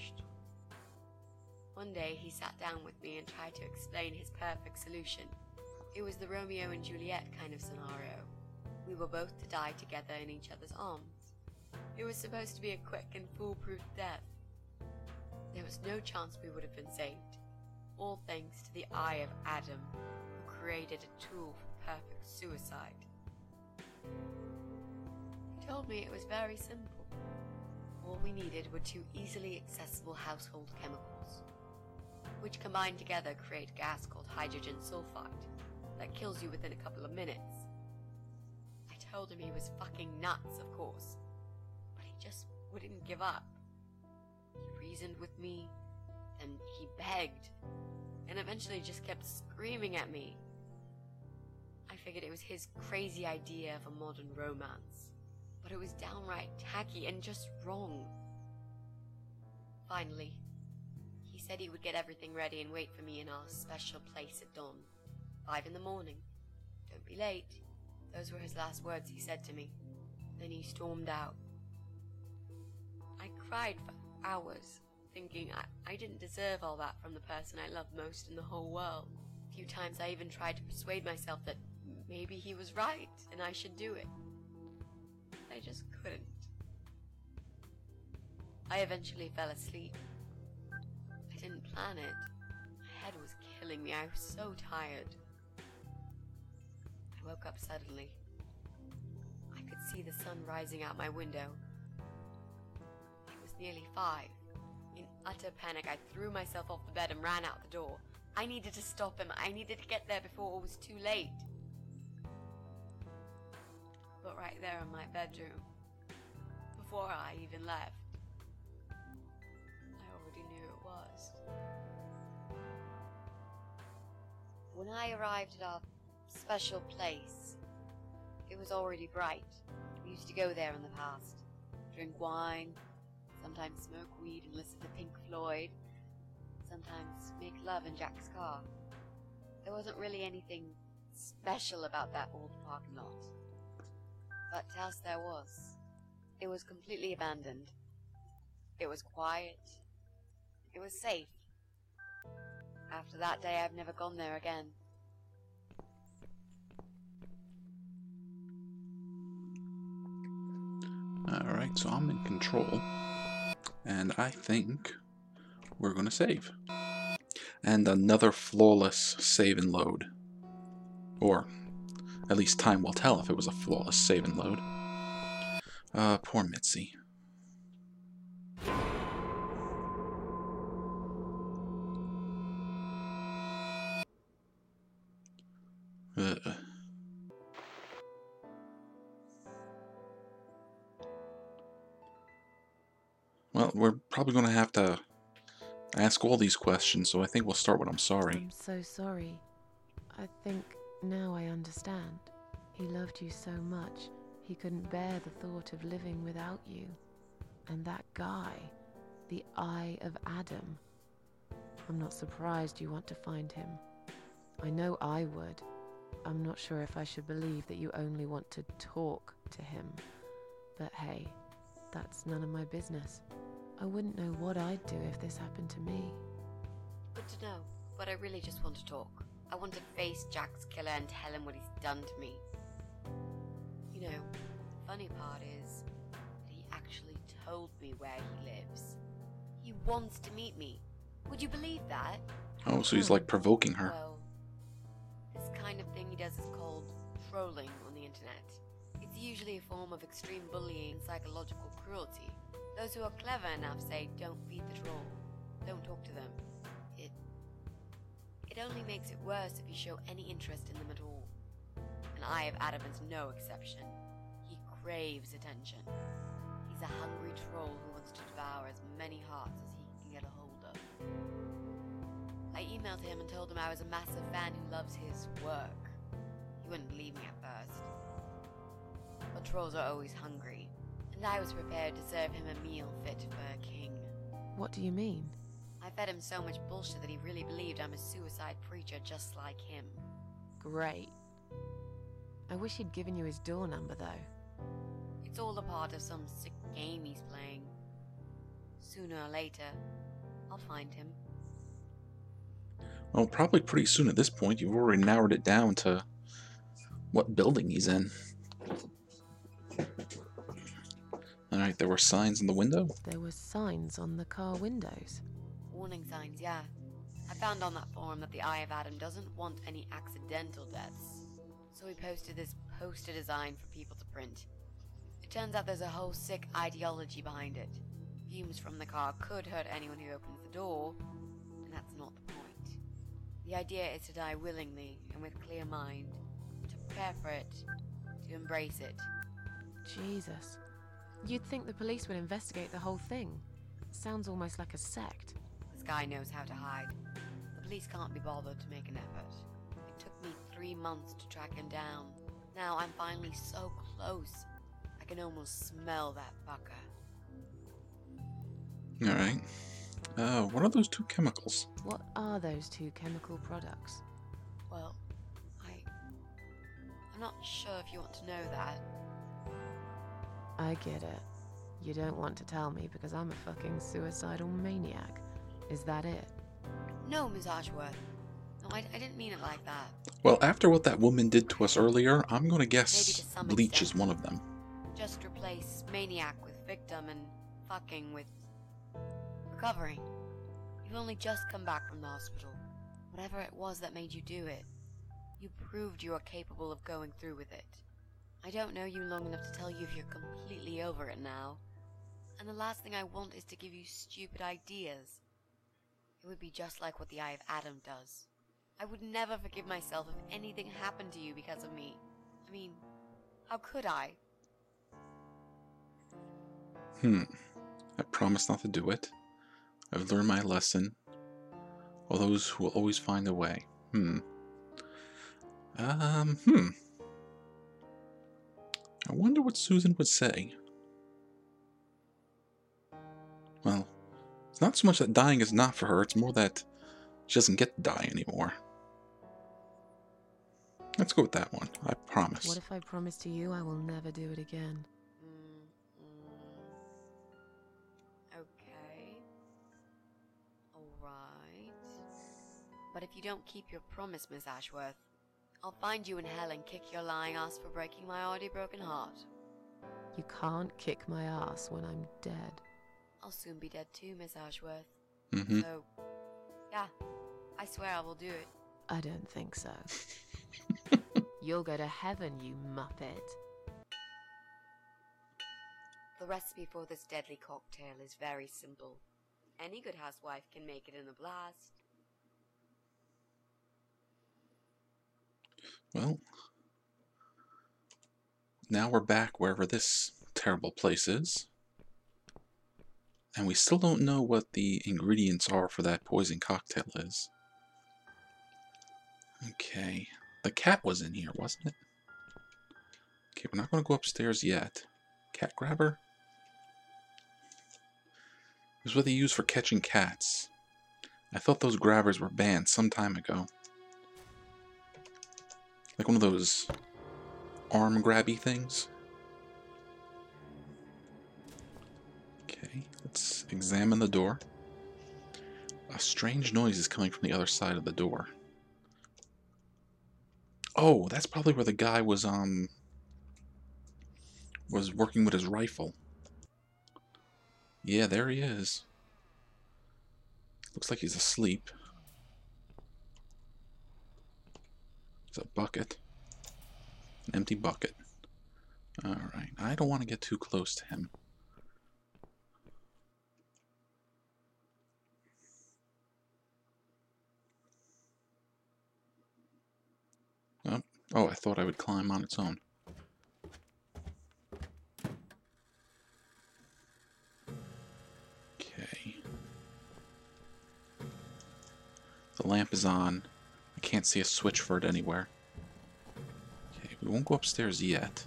One day he sat down with me and tried to explain his perfect solution. It was the Romeo and Juliet kind of scenario. We were both to die together in each other's arms. It was supposed to be a quick and foolproof death. There was no chance we would have been saved. All thanks to the Eye of Adam, who created a tool for perfect suicide. He told me it was very simple. All we needed were two easily accessible household chemicals, which combined together create gas called hydrogen sulfide that kills you within a couple of minutes. I told him he was fucking nuts, of course, but he just wouldn't give up. He reasoned with me, and he begged, and eventually just kept screaming at me. I figured it was his crazy idea of a modern romance, but it was downright tacky and just wrong. Finally, he said he would get everything ready and wait for me in our special place at dawn, five in the morning. Don't be late. Those were his last words he said to me. Then he stormed out. I cried for hours, thinking I, I didn't deserve all that from the person I loved most in the whole world. A few times I even tried to persuade myself that maybe he was right, and I should do it. I just couldn't. I eventually fell asleep. I didn't plan it. My head was killing me. I was so tired. I woke up suddenly. I could see the sun rising out my window. It was nearly five. In utter panic, I threw myself off the bed and ran out the door. I needed to stop him. I needed to get there before it was too late. But right there in my bedroom, before I even left, I already knew it was. When I arrived at our special place, it was already bright. We used to go there in the past, drink wine, sometimes smoke weed and listen to Pink Floyd, sometimes make love in Jack's car. There wasn't really anything special about that old parking lot. But as there was, it was completely abandoned. It was quiet. It was safe. After that day, I've never gone there again. Alright, so I'm in control. And I think we're going to save. And another flawless save and load. Or at least time will tell if it was a flawless save and load. Uh, poor Mitzi. Ugh. Uh, we're probably going to have to ask all these questions, so I think we'll start with I'm sorry. I'm so sorry. I think now I understand. He loved you so much, he couldn't bear the thought of living without you. And that guy, the Eye of Adam. I'm not surprised you want to find him. I know I would. I'm not sure if I should believe that you only want to talk to him. But hey, that's none of my business. I wouldn't know what I'd do if this happened to me. Good to know, but I really just want to talk. I want to face Jack's killer and tell him what he's done to me. You know, the funny part is that he actually told me where he lives. He wants to meet me. Would you believe that? Oh, so he's like provoking her. Well, this kind of thing he does is called trolling on the internet. It's usually a form of extreme bullying and psychological cruelty. Those who are clever enough say, don't feed the troll. Don't talk to them. It it only makes it worse if you show any interest in them at all. And Eye of Adam is no exception. He craves attention. He's a hungry troll who wants to devour as many hearts as he can get a hold of. I emailed him and told him I was a massive fan who loves his work. He wouldn't believe me at first. But trolls are always hungry. And I was prepared to serve him a meal fit for a king. What do you mean? I fed him so much bullshit that he really believed I'm a suicide preacher just like him. Great. I wish he'd given you his door number, though. It's all a part of some sick game he's playing. Sooner or later, I'll find him. Well, probably pretty soon at this point. You've already narrowed it down to what building he's in. Alright, there were signs in the window? There were signs on the car windows. Warning signs, yeah. I found on that forum that the Eye of Adam doesn't want any accidental deaths. So we posted this poster design for people to print. It turns out there's a whole sick ideology behind it. Fumes from the car could hurt anyone who opens the door, and that's not the point. The idea is to die willingly and with clear mind, to prepare for it, to embrace it. Jesus. You'd think the police would investigate the whole thing. Sounds almost like a sect. This guy knows how to hide. The police can't be bothered to make an effort. It took me three months to track him down. Now I'm finally so close. I can almost smell that fucker. Alright. Uh, what are those two chemicals? What are those two chemical products? Well, I... I'm not sure if you want to know that. I get it. You don't want to tell me because I'm a fucking suicidal maniac. Is that it? No, Miz Ashworth. No, I, I didn't mean it like that. Well, after what that woman did to us earlier, I'm going to guess to bleach extent, is one of them. Just replace maniac with victim and fucking with recovering. You've only just come back from the hospital. Whatever it was that made you do it, you proved you are capable of going through with it. I don't know you long enough to tell you if you're completely over it now. And the last thing I want is to give you stupid ideas. It would be just like what the Eye of Adam does. I would never forgive myself if anything happened to you because of me. I mean, how could I? Hmm. I promise not to do it. I've learned my lesson. All those who will always find a way. Hmm. Um, hmm. I wonder what Susan would say. Well, it's not so much that dying is not for her, it's more that she doesn't get to die anymore. Let's go with that one, I promise. What if I promise to you I will never do it again? Mm-hmm. Okay. Alright. But if you don't keep your promise, Miss Ashworth, I'll find you in hell and kick your lying ass for breaking my already broken heart. You can't kick my ass when I'm dead. I'll soon be dead too, Miss Ashworth. Mm-hmm. So, yeah, I swear I will do it. I don't think so. You'll go to heaven, you muppet. The recipe for this deadly cocktail is very simple. Any good housewife can make it in a blast. Well, now we're back wherever this terrible place is. and we still don't know what the ingredients are for that poison cocktail is. Okay, the cat was in here, wasn't it? Okay, we're not going to go upstairs yet. Cat grabber? This is what they use for catching cats. I thought those grabbers were banned some time ago. Like one of those arm grabby things. Okay, let's examine the door. A strange noise is coming from the other side of the door. Oh, that's probably where the guy was, um... was working with his rifle. Yeah, there he is. Looks like he's asleep. It's a bucket. An empty bucket. Alright, I don't want to get too close to him. Oh, oh, I thought I would climb on its own. The lamp is on. I can't see a switch for it anywhere. Okay, we won't go upstairs yet.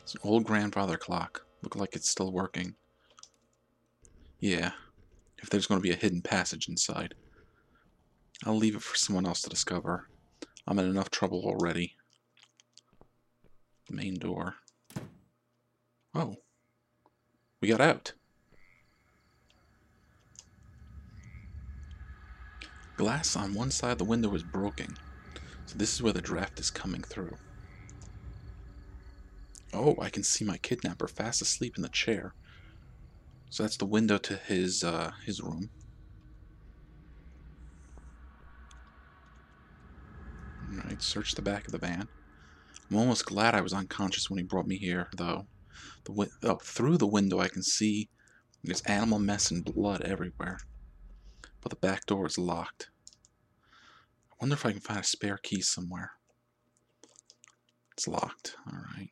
It's an old grandfather clock. Looks like it's still working. Yeah, if there's going to be a hidden passage inside. I'll leave it for someone else to discover. I'm in enough trouble already. The main door. Oh. We got out. Glass on one side of the window is broken, so this is where the draft is coming through. Oh, I can see my kidnapper fast asleep in the chair. So that's the window to his uh, his room. All right, search the back of the van. I'm almost glad I was unconscious when he brought me here, though. The wi oh, through the window I can see there's animal mess and blood everywhere. But the back door is locked. I wonder if I can find a spare key somewhere. It's locked. Alright.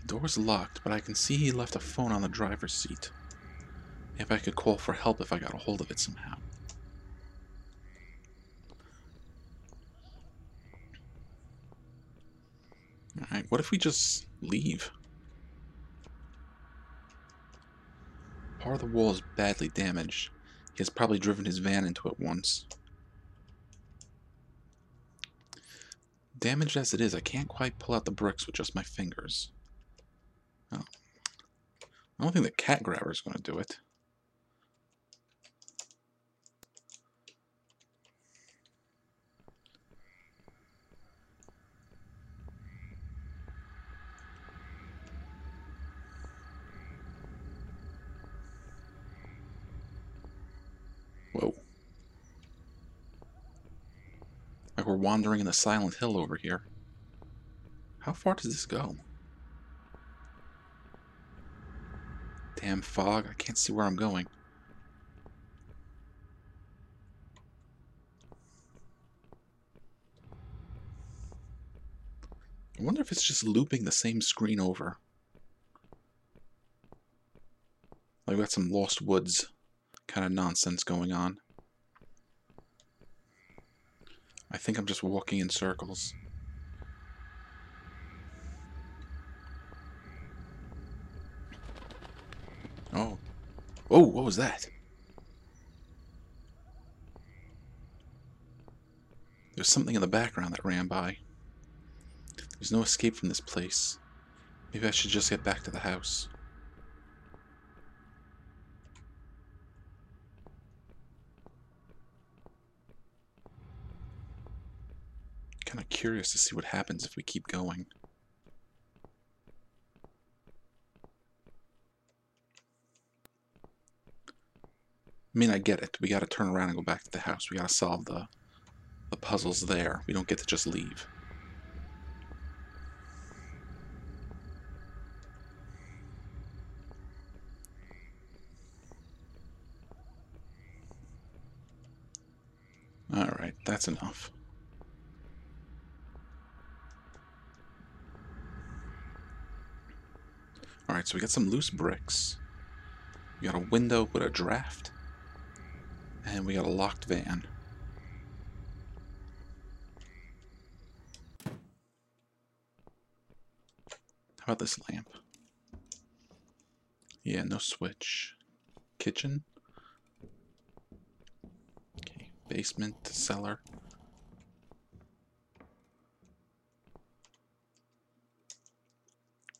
The door's locked, but I can see he left a phone on the driver's seat. If I could call for help if I got a hold of it somehow. Alright, what if we just leave? Part of the wall is badly damaged. He has probably driven his van into it once. Damaged as it is, I can't quite pull out the bricks with just my fingers. Oh. I don't think the cat grabber is going to do it. We're wandering in the Silent Hill over here. How far does this go? Damn fog. I can't see where I'm going. I wonder if it's just looping the same screen over. Like we got some Lost Woods kind of nonsense going on. I think I'm just walking in circles. Oh. Oh, what was that? There's something in the background that ran by. There's no escape from this place. Maybe I should just get back to the house. Kind of curious to see what happens if we keep going. I mean, I get it. We got to turn around and go back to the house. We got to solve the the puzzles there. We don't get to just leave. All right, that's enough. Alright, so we got some loose bricks. We got a window with a draft. And we got a locked van. How about this lamp? Yeah, no switch. Kitchen. Okay, basement, cellar.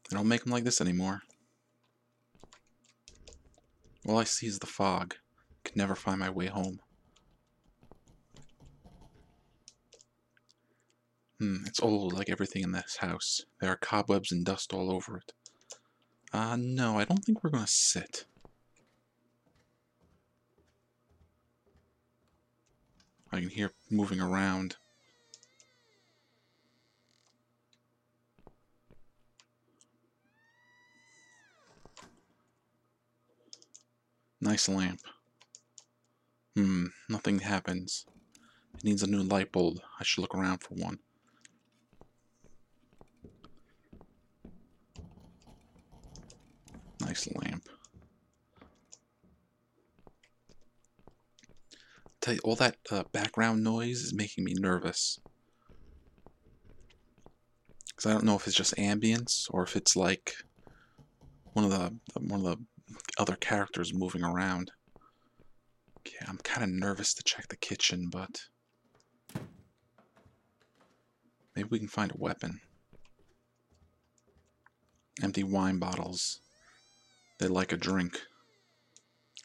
They don't make them like this anymore. All I see is the fog. I could never find my way home. Hmm, it's old like everything in this house. There are cobwebs and dust all over it. Ah, uh, no, I don't think we're gonna sit. I can hear moving around. Nice lamp. Hmm, nothing happens. It needs a new light bulb. I should look around for one. Nice lamp. I'll tell you, all that uh, background noise is making me nervous. Because I don't know if it's just ambience or if it's like one of the one of the other characters moving around. Okay, I'm kind of nervous to check the kitchen, but maybe we can find a weapon. Empty wine bottles. They like a drink.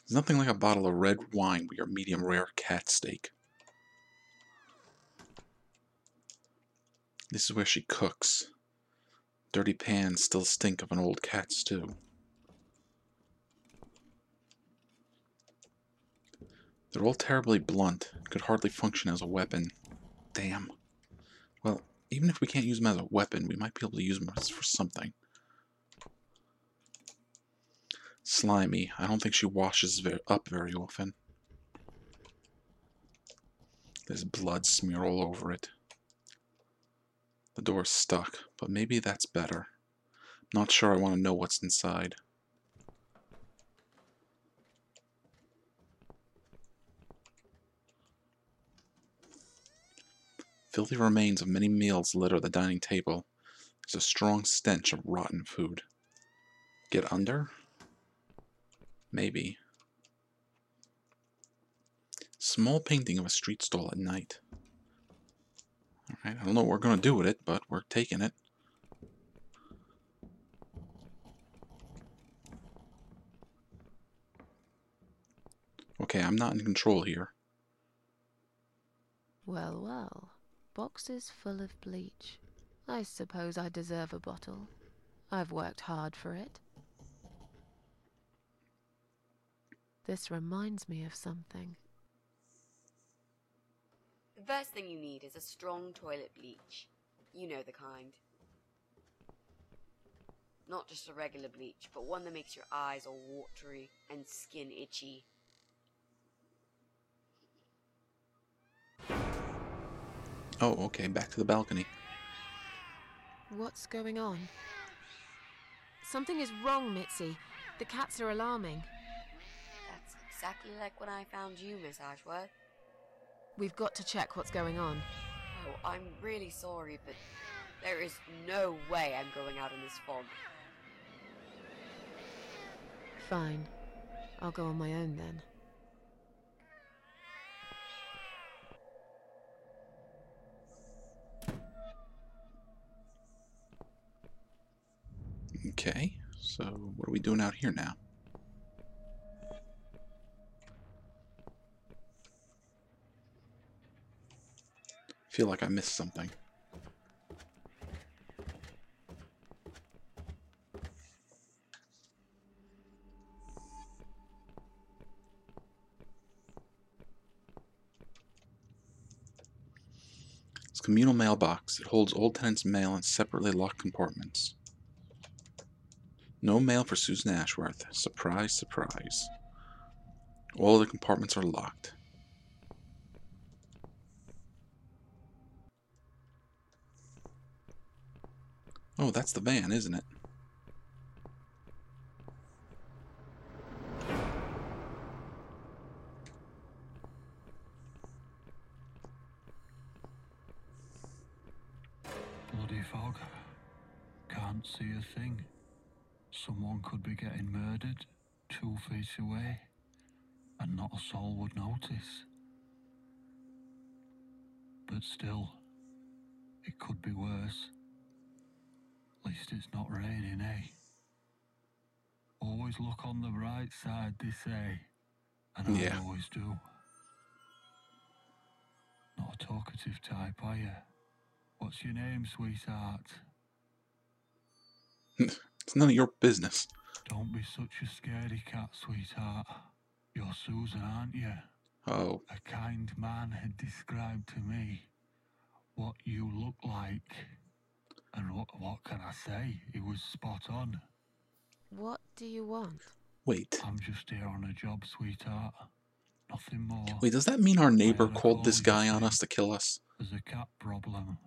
There's nothing like a bottle of red wine with your medium rare cat steak. This is where she cooks. Dirty pans still stink of an old cat stew. They're all terribly blunt, could hardly function as a weapon. Damn. Well, even if we can't use them as a weapon, we might be able to use them for something. Slimy. I don't think she washes up very often. There's blood smear all over it. The door's stuck, but maybe that's better. I'm not sure I want to know what's inside. Filthy remains of many meals litter the dining table. There's a strong stench of rotten food. Get under? Maybe. Small painting of a street stall at night. Alright, I don't know what we're going to do with it, but we're taking it. Okay, I'm not in control here. Well, well. Boxes full of bleach. I suppose I deserve a bottle. I've worked hard for it. This reminds me of something. The first thing you need is a strong toilet bleach. You know the kind. Not just a regular bleach, but one that makes your eyes all watery and skin itchy. Oh, okay, back to the balcony. What's going on? Something is wrong, Mitzi. The cats are alarming. That's exactly like when I found you, Miss Ashworth. We've got to check what's going on. Oh, I'm really sorry, but there is no way I'm going out in this fog. Fine. I'll go on my own then. Okay, so what are we doing out here now? I feel like I missed something. It's a communal mailbox. It holds old tenants' mail in separately locked compartments. No mail for Susan Ashworth. Surprise, surprise. All the compartments are locked. Oh, that's the van, isn't it? can't see a thing. Someone could be getting murdered two feet away, and not a soul would notice. But still, it could be worse. At least it's not raining, eh? Always look on the bright side, they say, and I yeah. always do. Not a talkative type, are you? What's your name, sweetheart? It's none of your business. Don't be such a scaredy cat, sweetheart. You're Susan, aren't you? Oh. A kind man had described to me what you look like. And what, what can I say? He was spot on. What do you want? Wait. I'm just here on a job, sweetheart. Nothing more. Wait, does that mean our neighbor called this guy on us to kill us? There's a cat problem.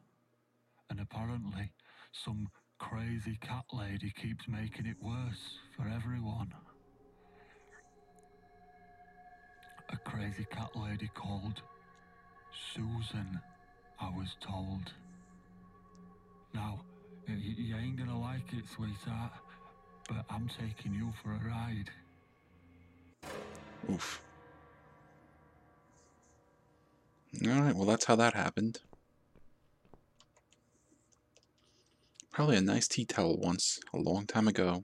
And apparently, some crazy cat lady keeps making it worse for everyone. A crazy cat lady called Susan, I was told. Now, you ain't gonna like it, sweetheart, but I'm taking you for a ride. Oof. Alright, well that's how that happened. Probably a nice tea towel once, a long time ago.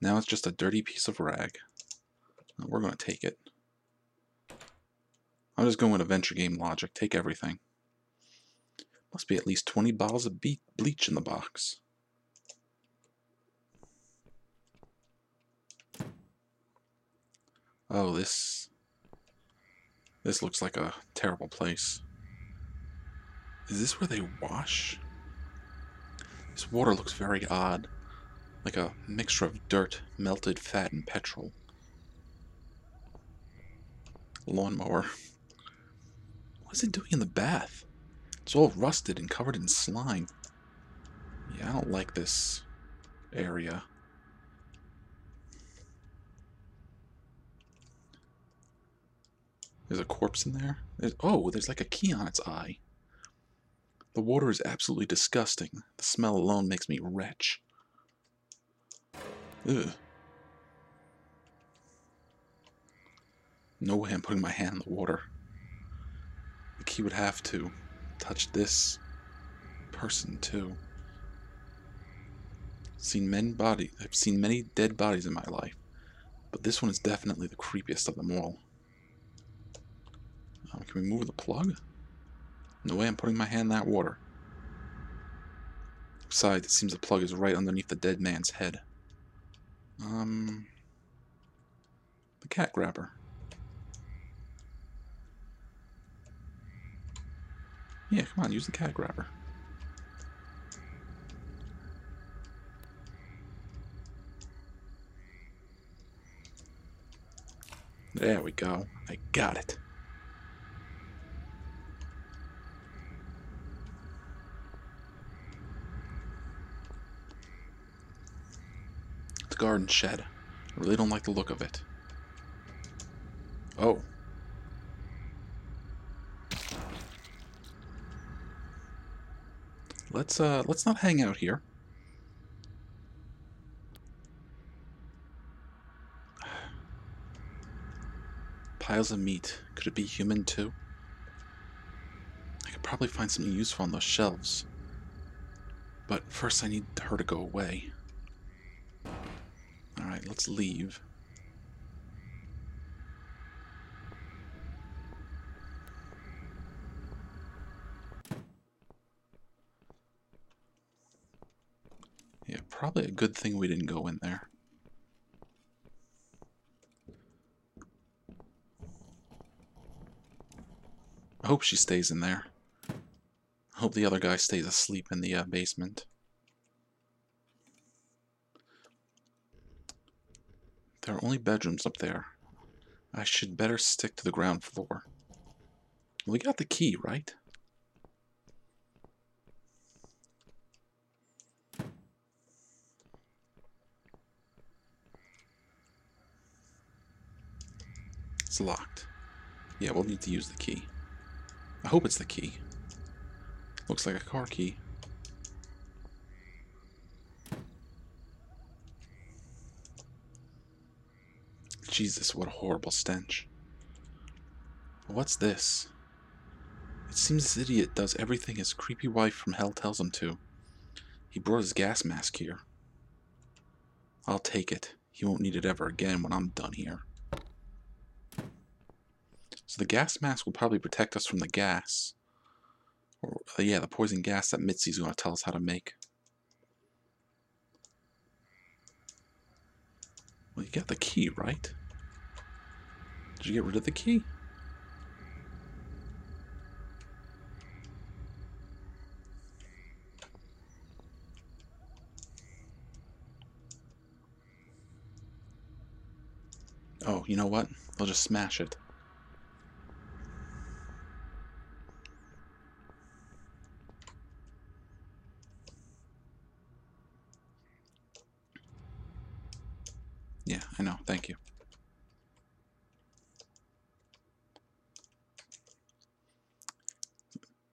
Now it's just a dirty piece of rag. We're gonna take it. I'm just going with adventure game logic. Take everything. Must be at least twenty bottles of be- bleach in the box. Oh, this... This looks like a terrible place. Is this where they wash? This water looks very odd. Like a mixture of dirt, melted fat, and petrol. Lawnmower. What is it doing in the bath? It's all rusted and covered in slime. Yeah, I don't like this area. There's a corpse in there. There's, oh, there's like a key on its eye. The water is absolutely disgusting. The smell alone makes me retch. Ugh. No way I'm putting my hand in the water. The key would have to touch this person too. Seen men body I've seen many dead bodies in my life, but this one is definitely the creepiest of them all. Um, can we move the plug? No way I'm putting my hand in that water. Besides, it seems the plug is right underneath the dead man's head. Um the cat grabber. Yeah, come on, use the cat grabber. There we go. I got it. It's a garden shed. I really don't like the look of it. Oh. Let's uh let's not hang out here. Piles of meat. Could it be human too? I could probably find something useful on those shelves. But first I need her to go away. Alright, let's leave. Probably a good thing we didn't go in there. I hope she stays in there. I hope the other guy stays asleep in the uh, basement. There are only bedrooms up there. I should better stick to the ground floor. We got the key, right? It's locked. Yeah, we'll need to use the key. I hope it's the key. Looks like a car key. Jesus, what a horrible stench. What's this? It seems this idiot does everything his creepy wife from hell tells him to. He brought his gas mask here. I'll take it. He won't need it ever again when I'm done here. So the gas mask will probably protect us from the gas. Or, uh, yeah, the poison gas that Mitzi's going to tell us how to make. Well, you got the key, right? Did you get rid of the key? Oh, you know what? I'll just smash it. Yeah, I know. Thank you.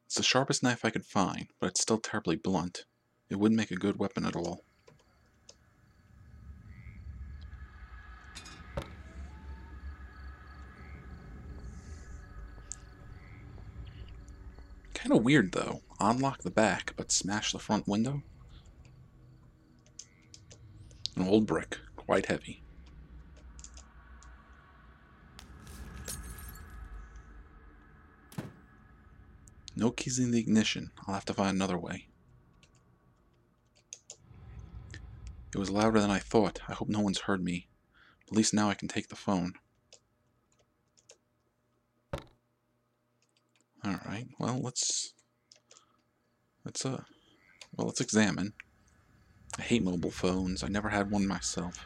It's the sharpest knife I could find, but it's still terribly blunt. It wouldn't make a good weapon at all. Kinda weird though. Unlock the back, but smash the front window. An old brick, quite heavy. No keys in the ignition. I'll have to find another way. It was louder than I thought. I hope no one's heard me. At least now I can take the phone. Alright, well, let's... Let's, uh... Well, let's examine. I hate mobile phones. I never had one myself.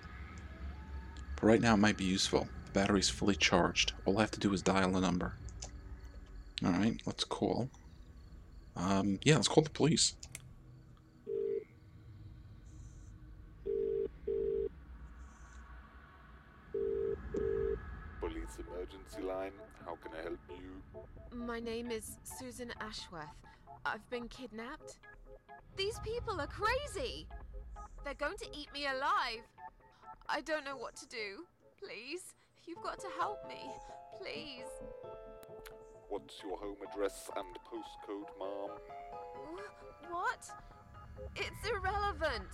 But right now it might be useful. The battery's fully charged. All I have to do is dial a number. Alright, let's call. Um, yeah, let's call the police. Police emergency line, how can I help you? My name is Susan Ashworth. I've been kidnapped. These people are crazy! They're going to eat me alive! I don't know what to do. Please, you've got to help me. Please. What's your home address and postcode, ma'am? What? It's irrelevant.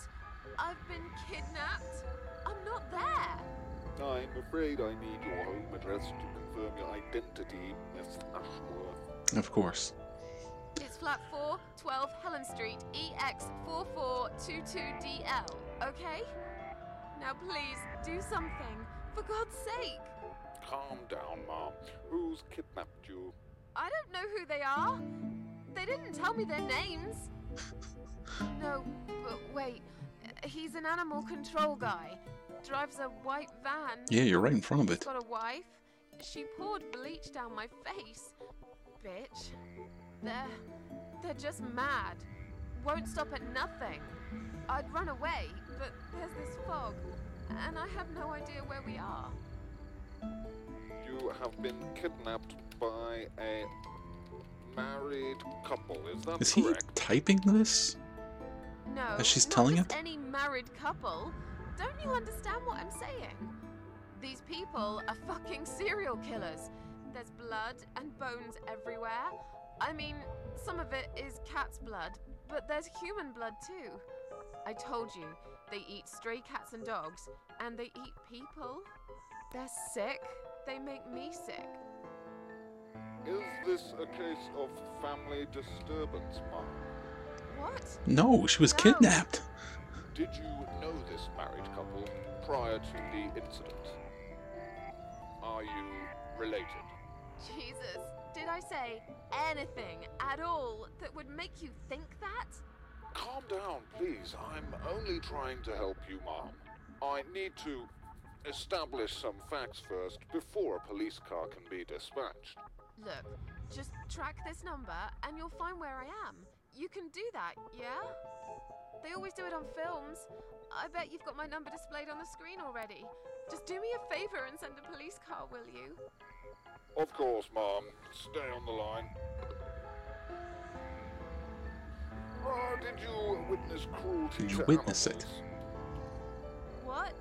I've been kidnapped. I'm not there. I'm afraid I need your home address to confirm your identity, Miss Ashworth. Of course. It's flat four, twelve Helen Street, E X four four two two D L, okay? Now please, do something. For God's sake. Calm down, ma'am. Who's kidnapped you? I don't know who they are. They didn't tell me their names. No, but wait. He's an animal control guy. Drives a white van. Yeah, you're right in front of it. He's got a wife. She poured bleach down my face. Bitch. They're... they're just mad. Won't stop at nothing. I'd run away, but there's this fog. And I have no idea where we are. You have been kidnapped by a married couple, is that correct? Is he typing this? No, as she's telling it? Any married couple. Don't you understand what I'm saying? These people are fucking serial killers. There's blood and bones everywhere. I mean, some of it is cat's blood, but there's human blood too. I told you, they eat stray cats and dogs, and they eat people. They're sick. They make me sick. Is this a case of family disturbance, Mom? What? No, she was no. kidnapped. Did you know this married couple prior to the incident? Are you related? Jesus, did I say anything at all that would make you think that? Calm down, please. I'm only trying to help you, Mom. I need to establish some facts first before a police car can be dispatched. Look, just track this number and you'll find where I am. You can do that, yeah? They always do it on films. I bet you've got my number displayed on the screen already. Just do me a favor and send a police car, will you? Of course, Mom. Stay on the line. Oh, did you witness cruelty? Did you witness animals? It? What?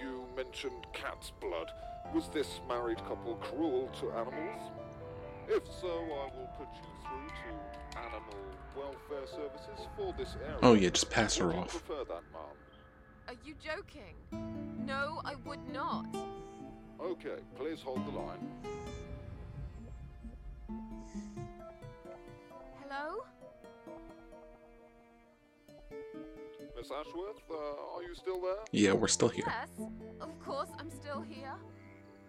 You mentioned cat's blood. Was this married couple cruel to animals? If so, I will put you through to animal welfare services for this area. Oh yeah, just pass her off. Would you prefer that, ma'am? Are you joking? No, I would not. Okay, please hold the line. Hello? Miss Ashworth, uh, are you still there? Yeah, we're still here. Yes, of course I'm still here.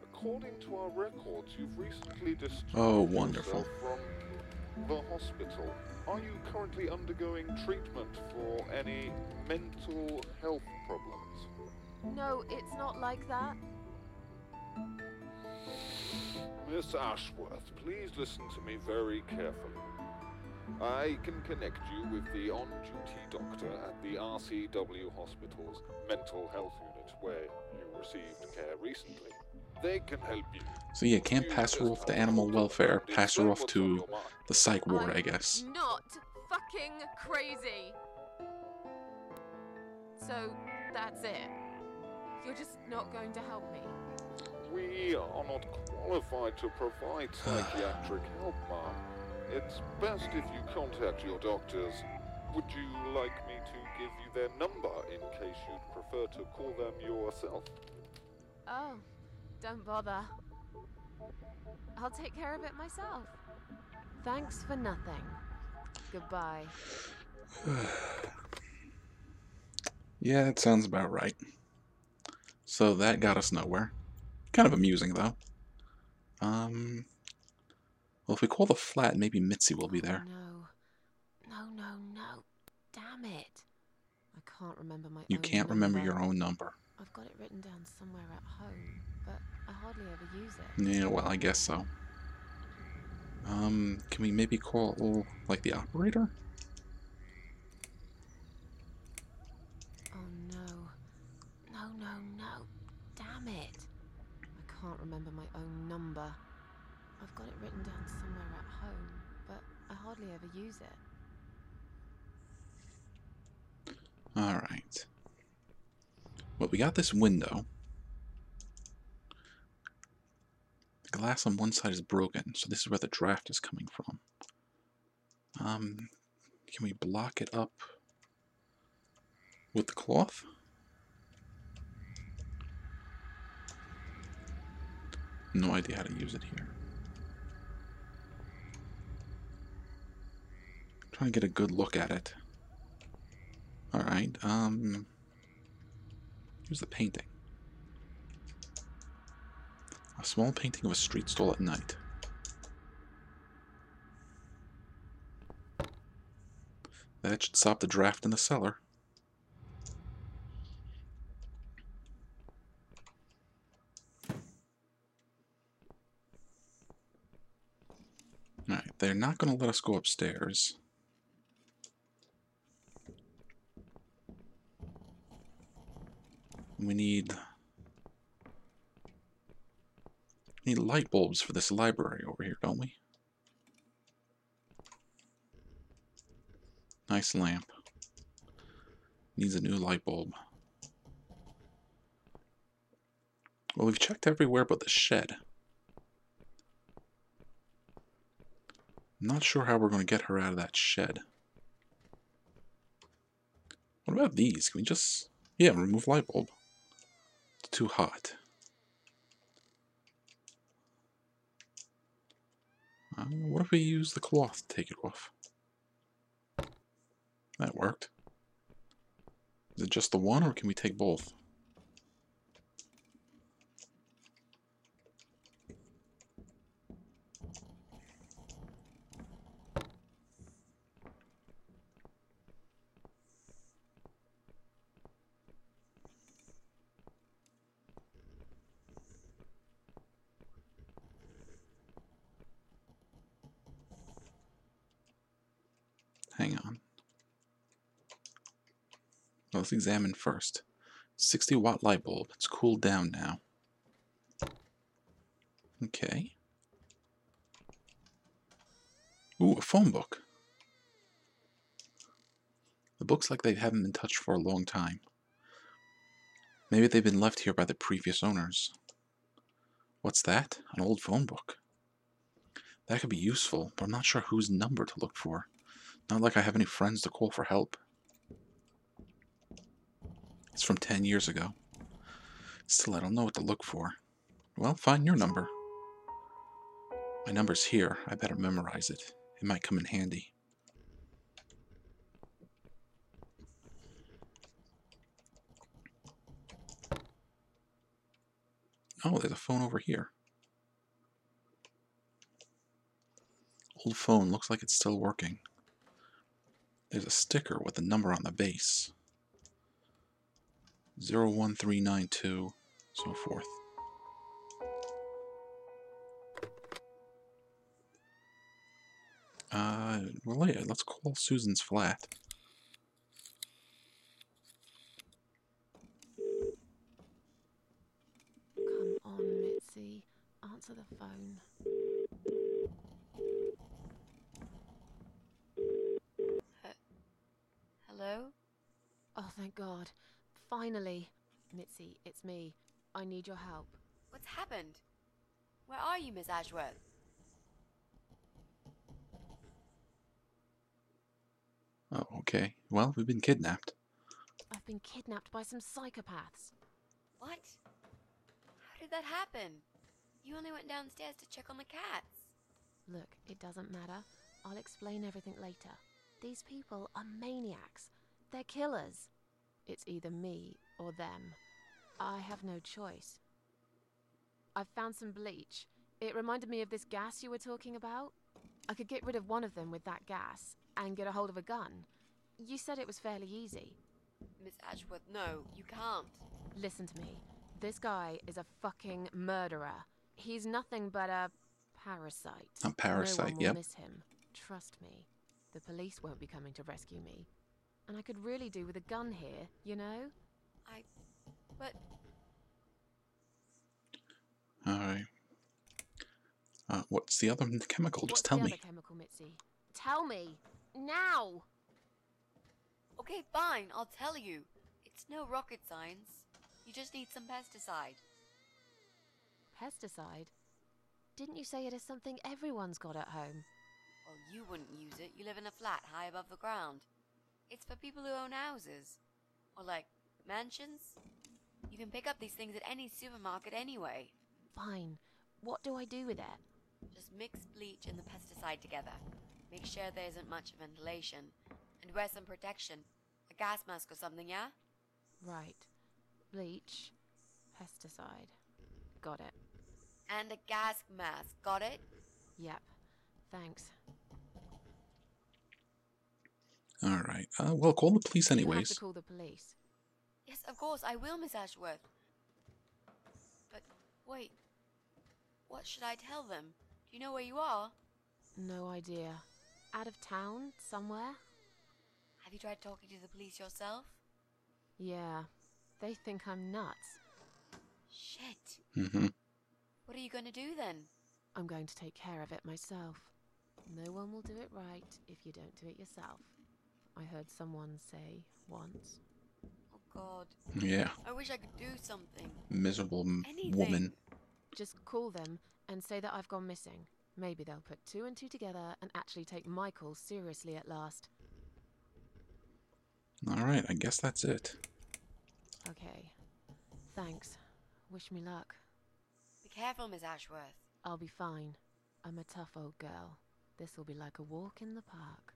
According to our records, you've recently discharged oh, wonderful. From the hospital. Are you currently undergoing treatment for any mental health problems? No, it's not like that. Miss Ashworth, please listen to me very carefully. I can connect you with the on-duty doctor at the R C W Hospital's mental health unit where you received care recently. They can help you. So yeah, can't pass her off to animal welfare, pass her off to the psych ward, I guess. Not fucking crazy. So that's it. You're just not going to help me. We are not qualified to provide psychiatric help, ma'am. It's best if you contact your doctors. Would you like me to give you their number in case you'd prefer to call them yourself? Oh, don't bother. I'll take care of it myself. Thanks for nothing. Goodbye. Yeah, it sounds about right. So that got us nowhere. Kind of amusing, though. Um... Well, if we call the flat, maybe Mitzi will be there. Oh, no, no, no, no! Damn it! I can't remember my. You own can't number. remember your own number. I've got it written down somewhere at home, but I hardly ever use it. Yeah, well, I guess so. Um, can we maybe call like the operator? Oh no! No, no, no! Damn it! I can't remember my own number. I've got it written down somewhere at home, but I hardly ever use it. Alright. Well, we got this window. The glass on one side is broken, so this is where the draft is coming from. Um, can we block it up with the cloth? No idea how to use it here. Trying to get a good look at it. Alright, um... here's the painting. A small painting of a street stall at night. That should stop the draft in the cellar. Alright, they're not going to let us go upstairs. We need, need light bulbs for this library over here, don't we? Nice lamp. Needs a new light bulb. Well, we've checked everywhere but the shed. I'm not sure how we're going to get her out of that shed. What about these? Can we just... yeah, remove light bulb. Too hot. Uh, what if we use the cloth to take it off? That worked. Is it just the one, or can we take both? Hang on. Let's examine first. sixty watt light bulb. It's cooled down now. Okay. Ooh, a phone book. The book's like they haven't been touched for a long time. Maybe they've been left here by the previous owners. What's that? An old phone book. That could be useful, but I'm not sure whose number to look for. Not like I have any friends to call for help. It's from ten years ago. Still, I don't know what to look for. Well, find your number. My number's here. I better memorize it. It might come in handy. Oh, there's a phone over here. Old phone. Looks like it's still working. There's a sticker with a number on the base. zero one three nine two, so forth. Uh, well, yeah, let's call Susan's flat. Come on, Mitzi. Answer the phone. He- Hello? Oh, thank God. Finally. Mitzi, it's me. I need your help. What's happened? Where are you, Miss Ashworth? Oh, okay. Well, we've been kidnapped. I've been kidnapped by some psychopaths. What? How did that happen? You only went downstairs to check on the cats. Look, it doesn't matter. I'll explain everything later. These people are maniacs. They're killers. It's either me or them. I have no choice. I've found some bleach. It reminded me of this gas you were talking about. I could get rid of one of them with that gas and get a hold of a gun. You said it was fairly easy. Miss Ashworth, no, you can't. Listen to me. This guy is a fucking murderer. He's nothing but a parasite. A parasite, yep. No one will miss him. Trust me. The police won't be coming to rescue me. And I could really do with a gun here, you know? I... but... Alright. Uh, what's the other chemical? Just tell me. What's the other chemical, Mitzi? Tell me! Now! Okay, fine, I'll tell you. It's no rocket science. You just need some pesticide. Pesticide? Didn't you say it is something everyone's got at home? Well, you wouldn't use it. You live in a flat high above the ground. It's for people who own houses. Or, like, mansions. You can pick up these things at any supermarket anyway. Fine. What do I do with it? Just mix bleach and the pesticide together. Make sure there isn't much ventilation. And wear some protection. A gas mask or something, yeah? Right. Bleach. Pesticide. Got it. And a gas mask. Got it? Yep. Thanks. All right. Uh, well, call the police anyways. You have to call the police. Yes, of course. I will, Miss Ashworth. But wait. What should I tell them? Do you know where you are? No idea. Out of town? Somewhere? Have you tried talking to the police yourself? Yeah. They think I'm nuts. Shit. Mm-hmm. What are you going to do then? I'm going to take care of it myself. No one will do it right if you don't do it yourself. I heard someone say once. Oh God. Yeah. I wish I could do something. Miserable Anything. woman. Just call them and say that I've gone missing. Maybe they'll put two and two together and actually take my call seriously at last. All right, I guess that's it. Okay. Thanks. Wish me luck. Be careful, Miss Ashworth. I'll be fine. I'm a tough old girl. This will be like a walk in the park.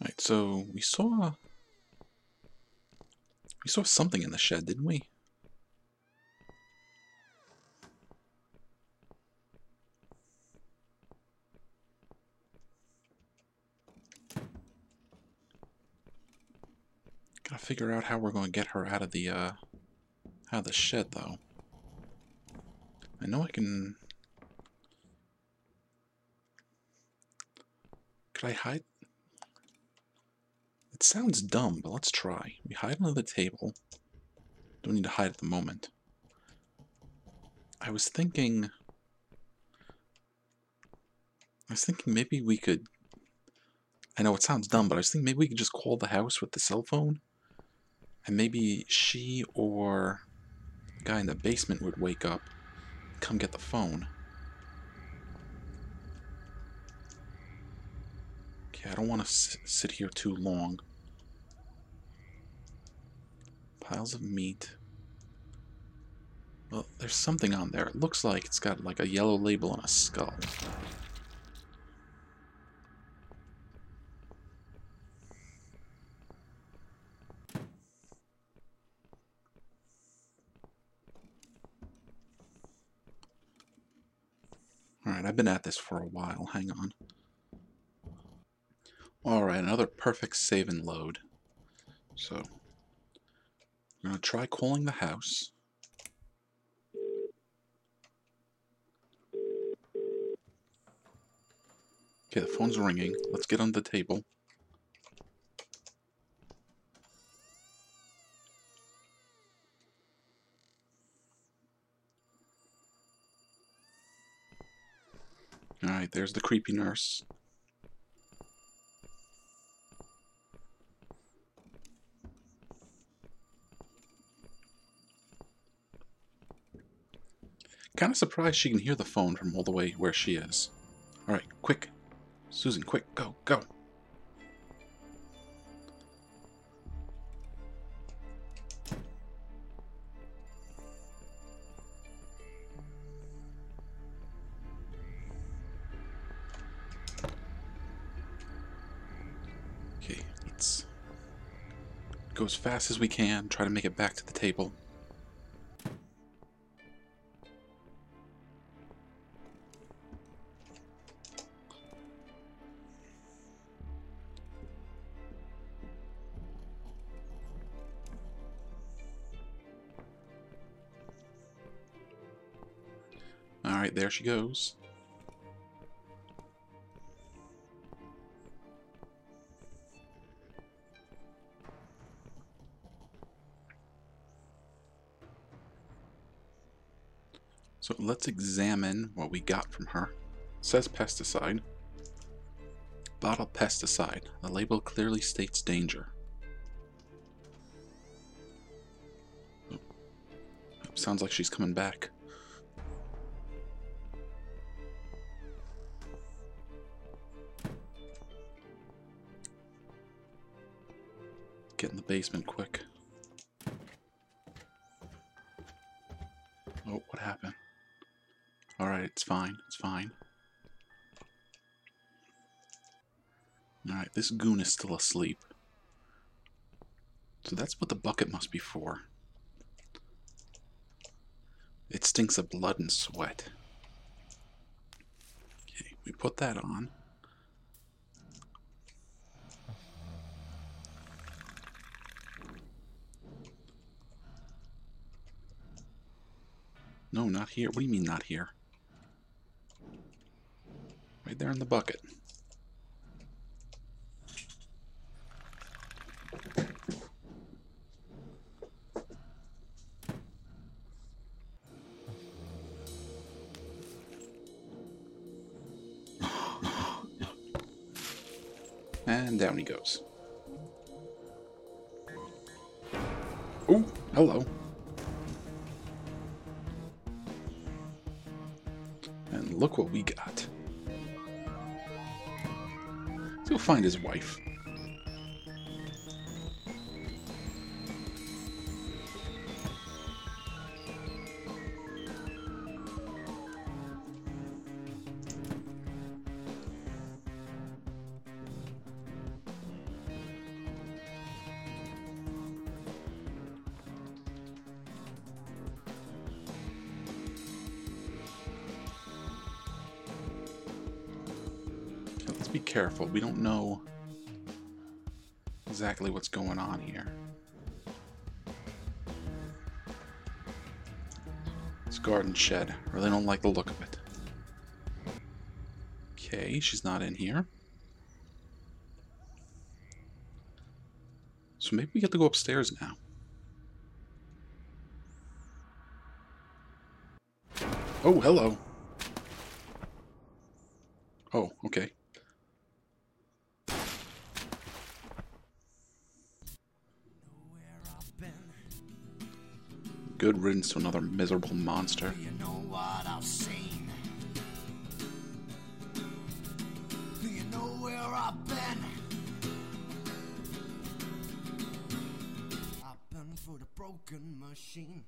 Alright, so we saw we saw something in the shed, didn't we? Gotta figure out how we're gonna get her out of the uh out of the shed though. I know I can. Could I hide? It sounds dumb, but let's try. We hide under the table. Don't need to hide at the moment. I was thinking... I was thinking maybe we could I know it sounds dumb, but I was thinking maybe we could just call the house with the cell phone. And maybe she or the guy in the basement would wake up, come get the phone. Okay, I don't want to sit here too long. Piles of meat. Well, there's something on there. It looks like it's got like a yellow label on a skull. Alright, I've been at this for a while. Hang on. Alright, another perfect save and load. So, I'm going to try calling the house. Okay, the phone's ringing. Let's get on the table. Alright, there's the creepy nurse. Kind of surprised she can hear the phone from all the way where she is. Alright, quick. Susan, quick, go, go. Okay, let's go as fast as we can, try to make it back to the table. Alright, there she goes. So let's examine what we got from her. It says pesticide. Bottle pesticide. The label clearly states danger. Oh. Sounds like she's coming back. Get in the basement quick. Oh, what happened? Alright, it's fine, it's fine. Alright, this goon is still asleep. So that's what the bucket must be for. It stinks of blood and sweat. Okay, we put that on. No, not here. What do you mean not here? Right there in the bucket. And down he goes. Oh, hello. Look what we got. Let's go find his wife. Be careful, we don't know exactly what's going on here. It's garden shed. Really don't like the look of it. Okay, she's not in here. So maybe we have to go upstairs now. Oh, hello. Oh, okay. Good riddance to another miserable monster. Do you know what I've seen? Do you know where I've been? I've been for the broken machine.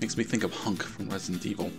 Makes me think of Hunk from Resident Evil.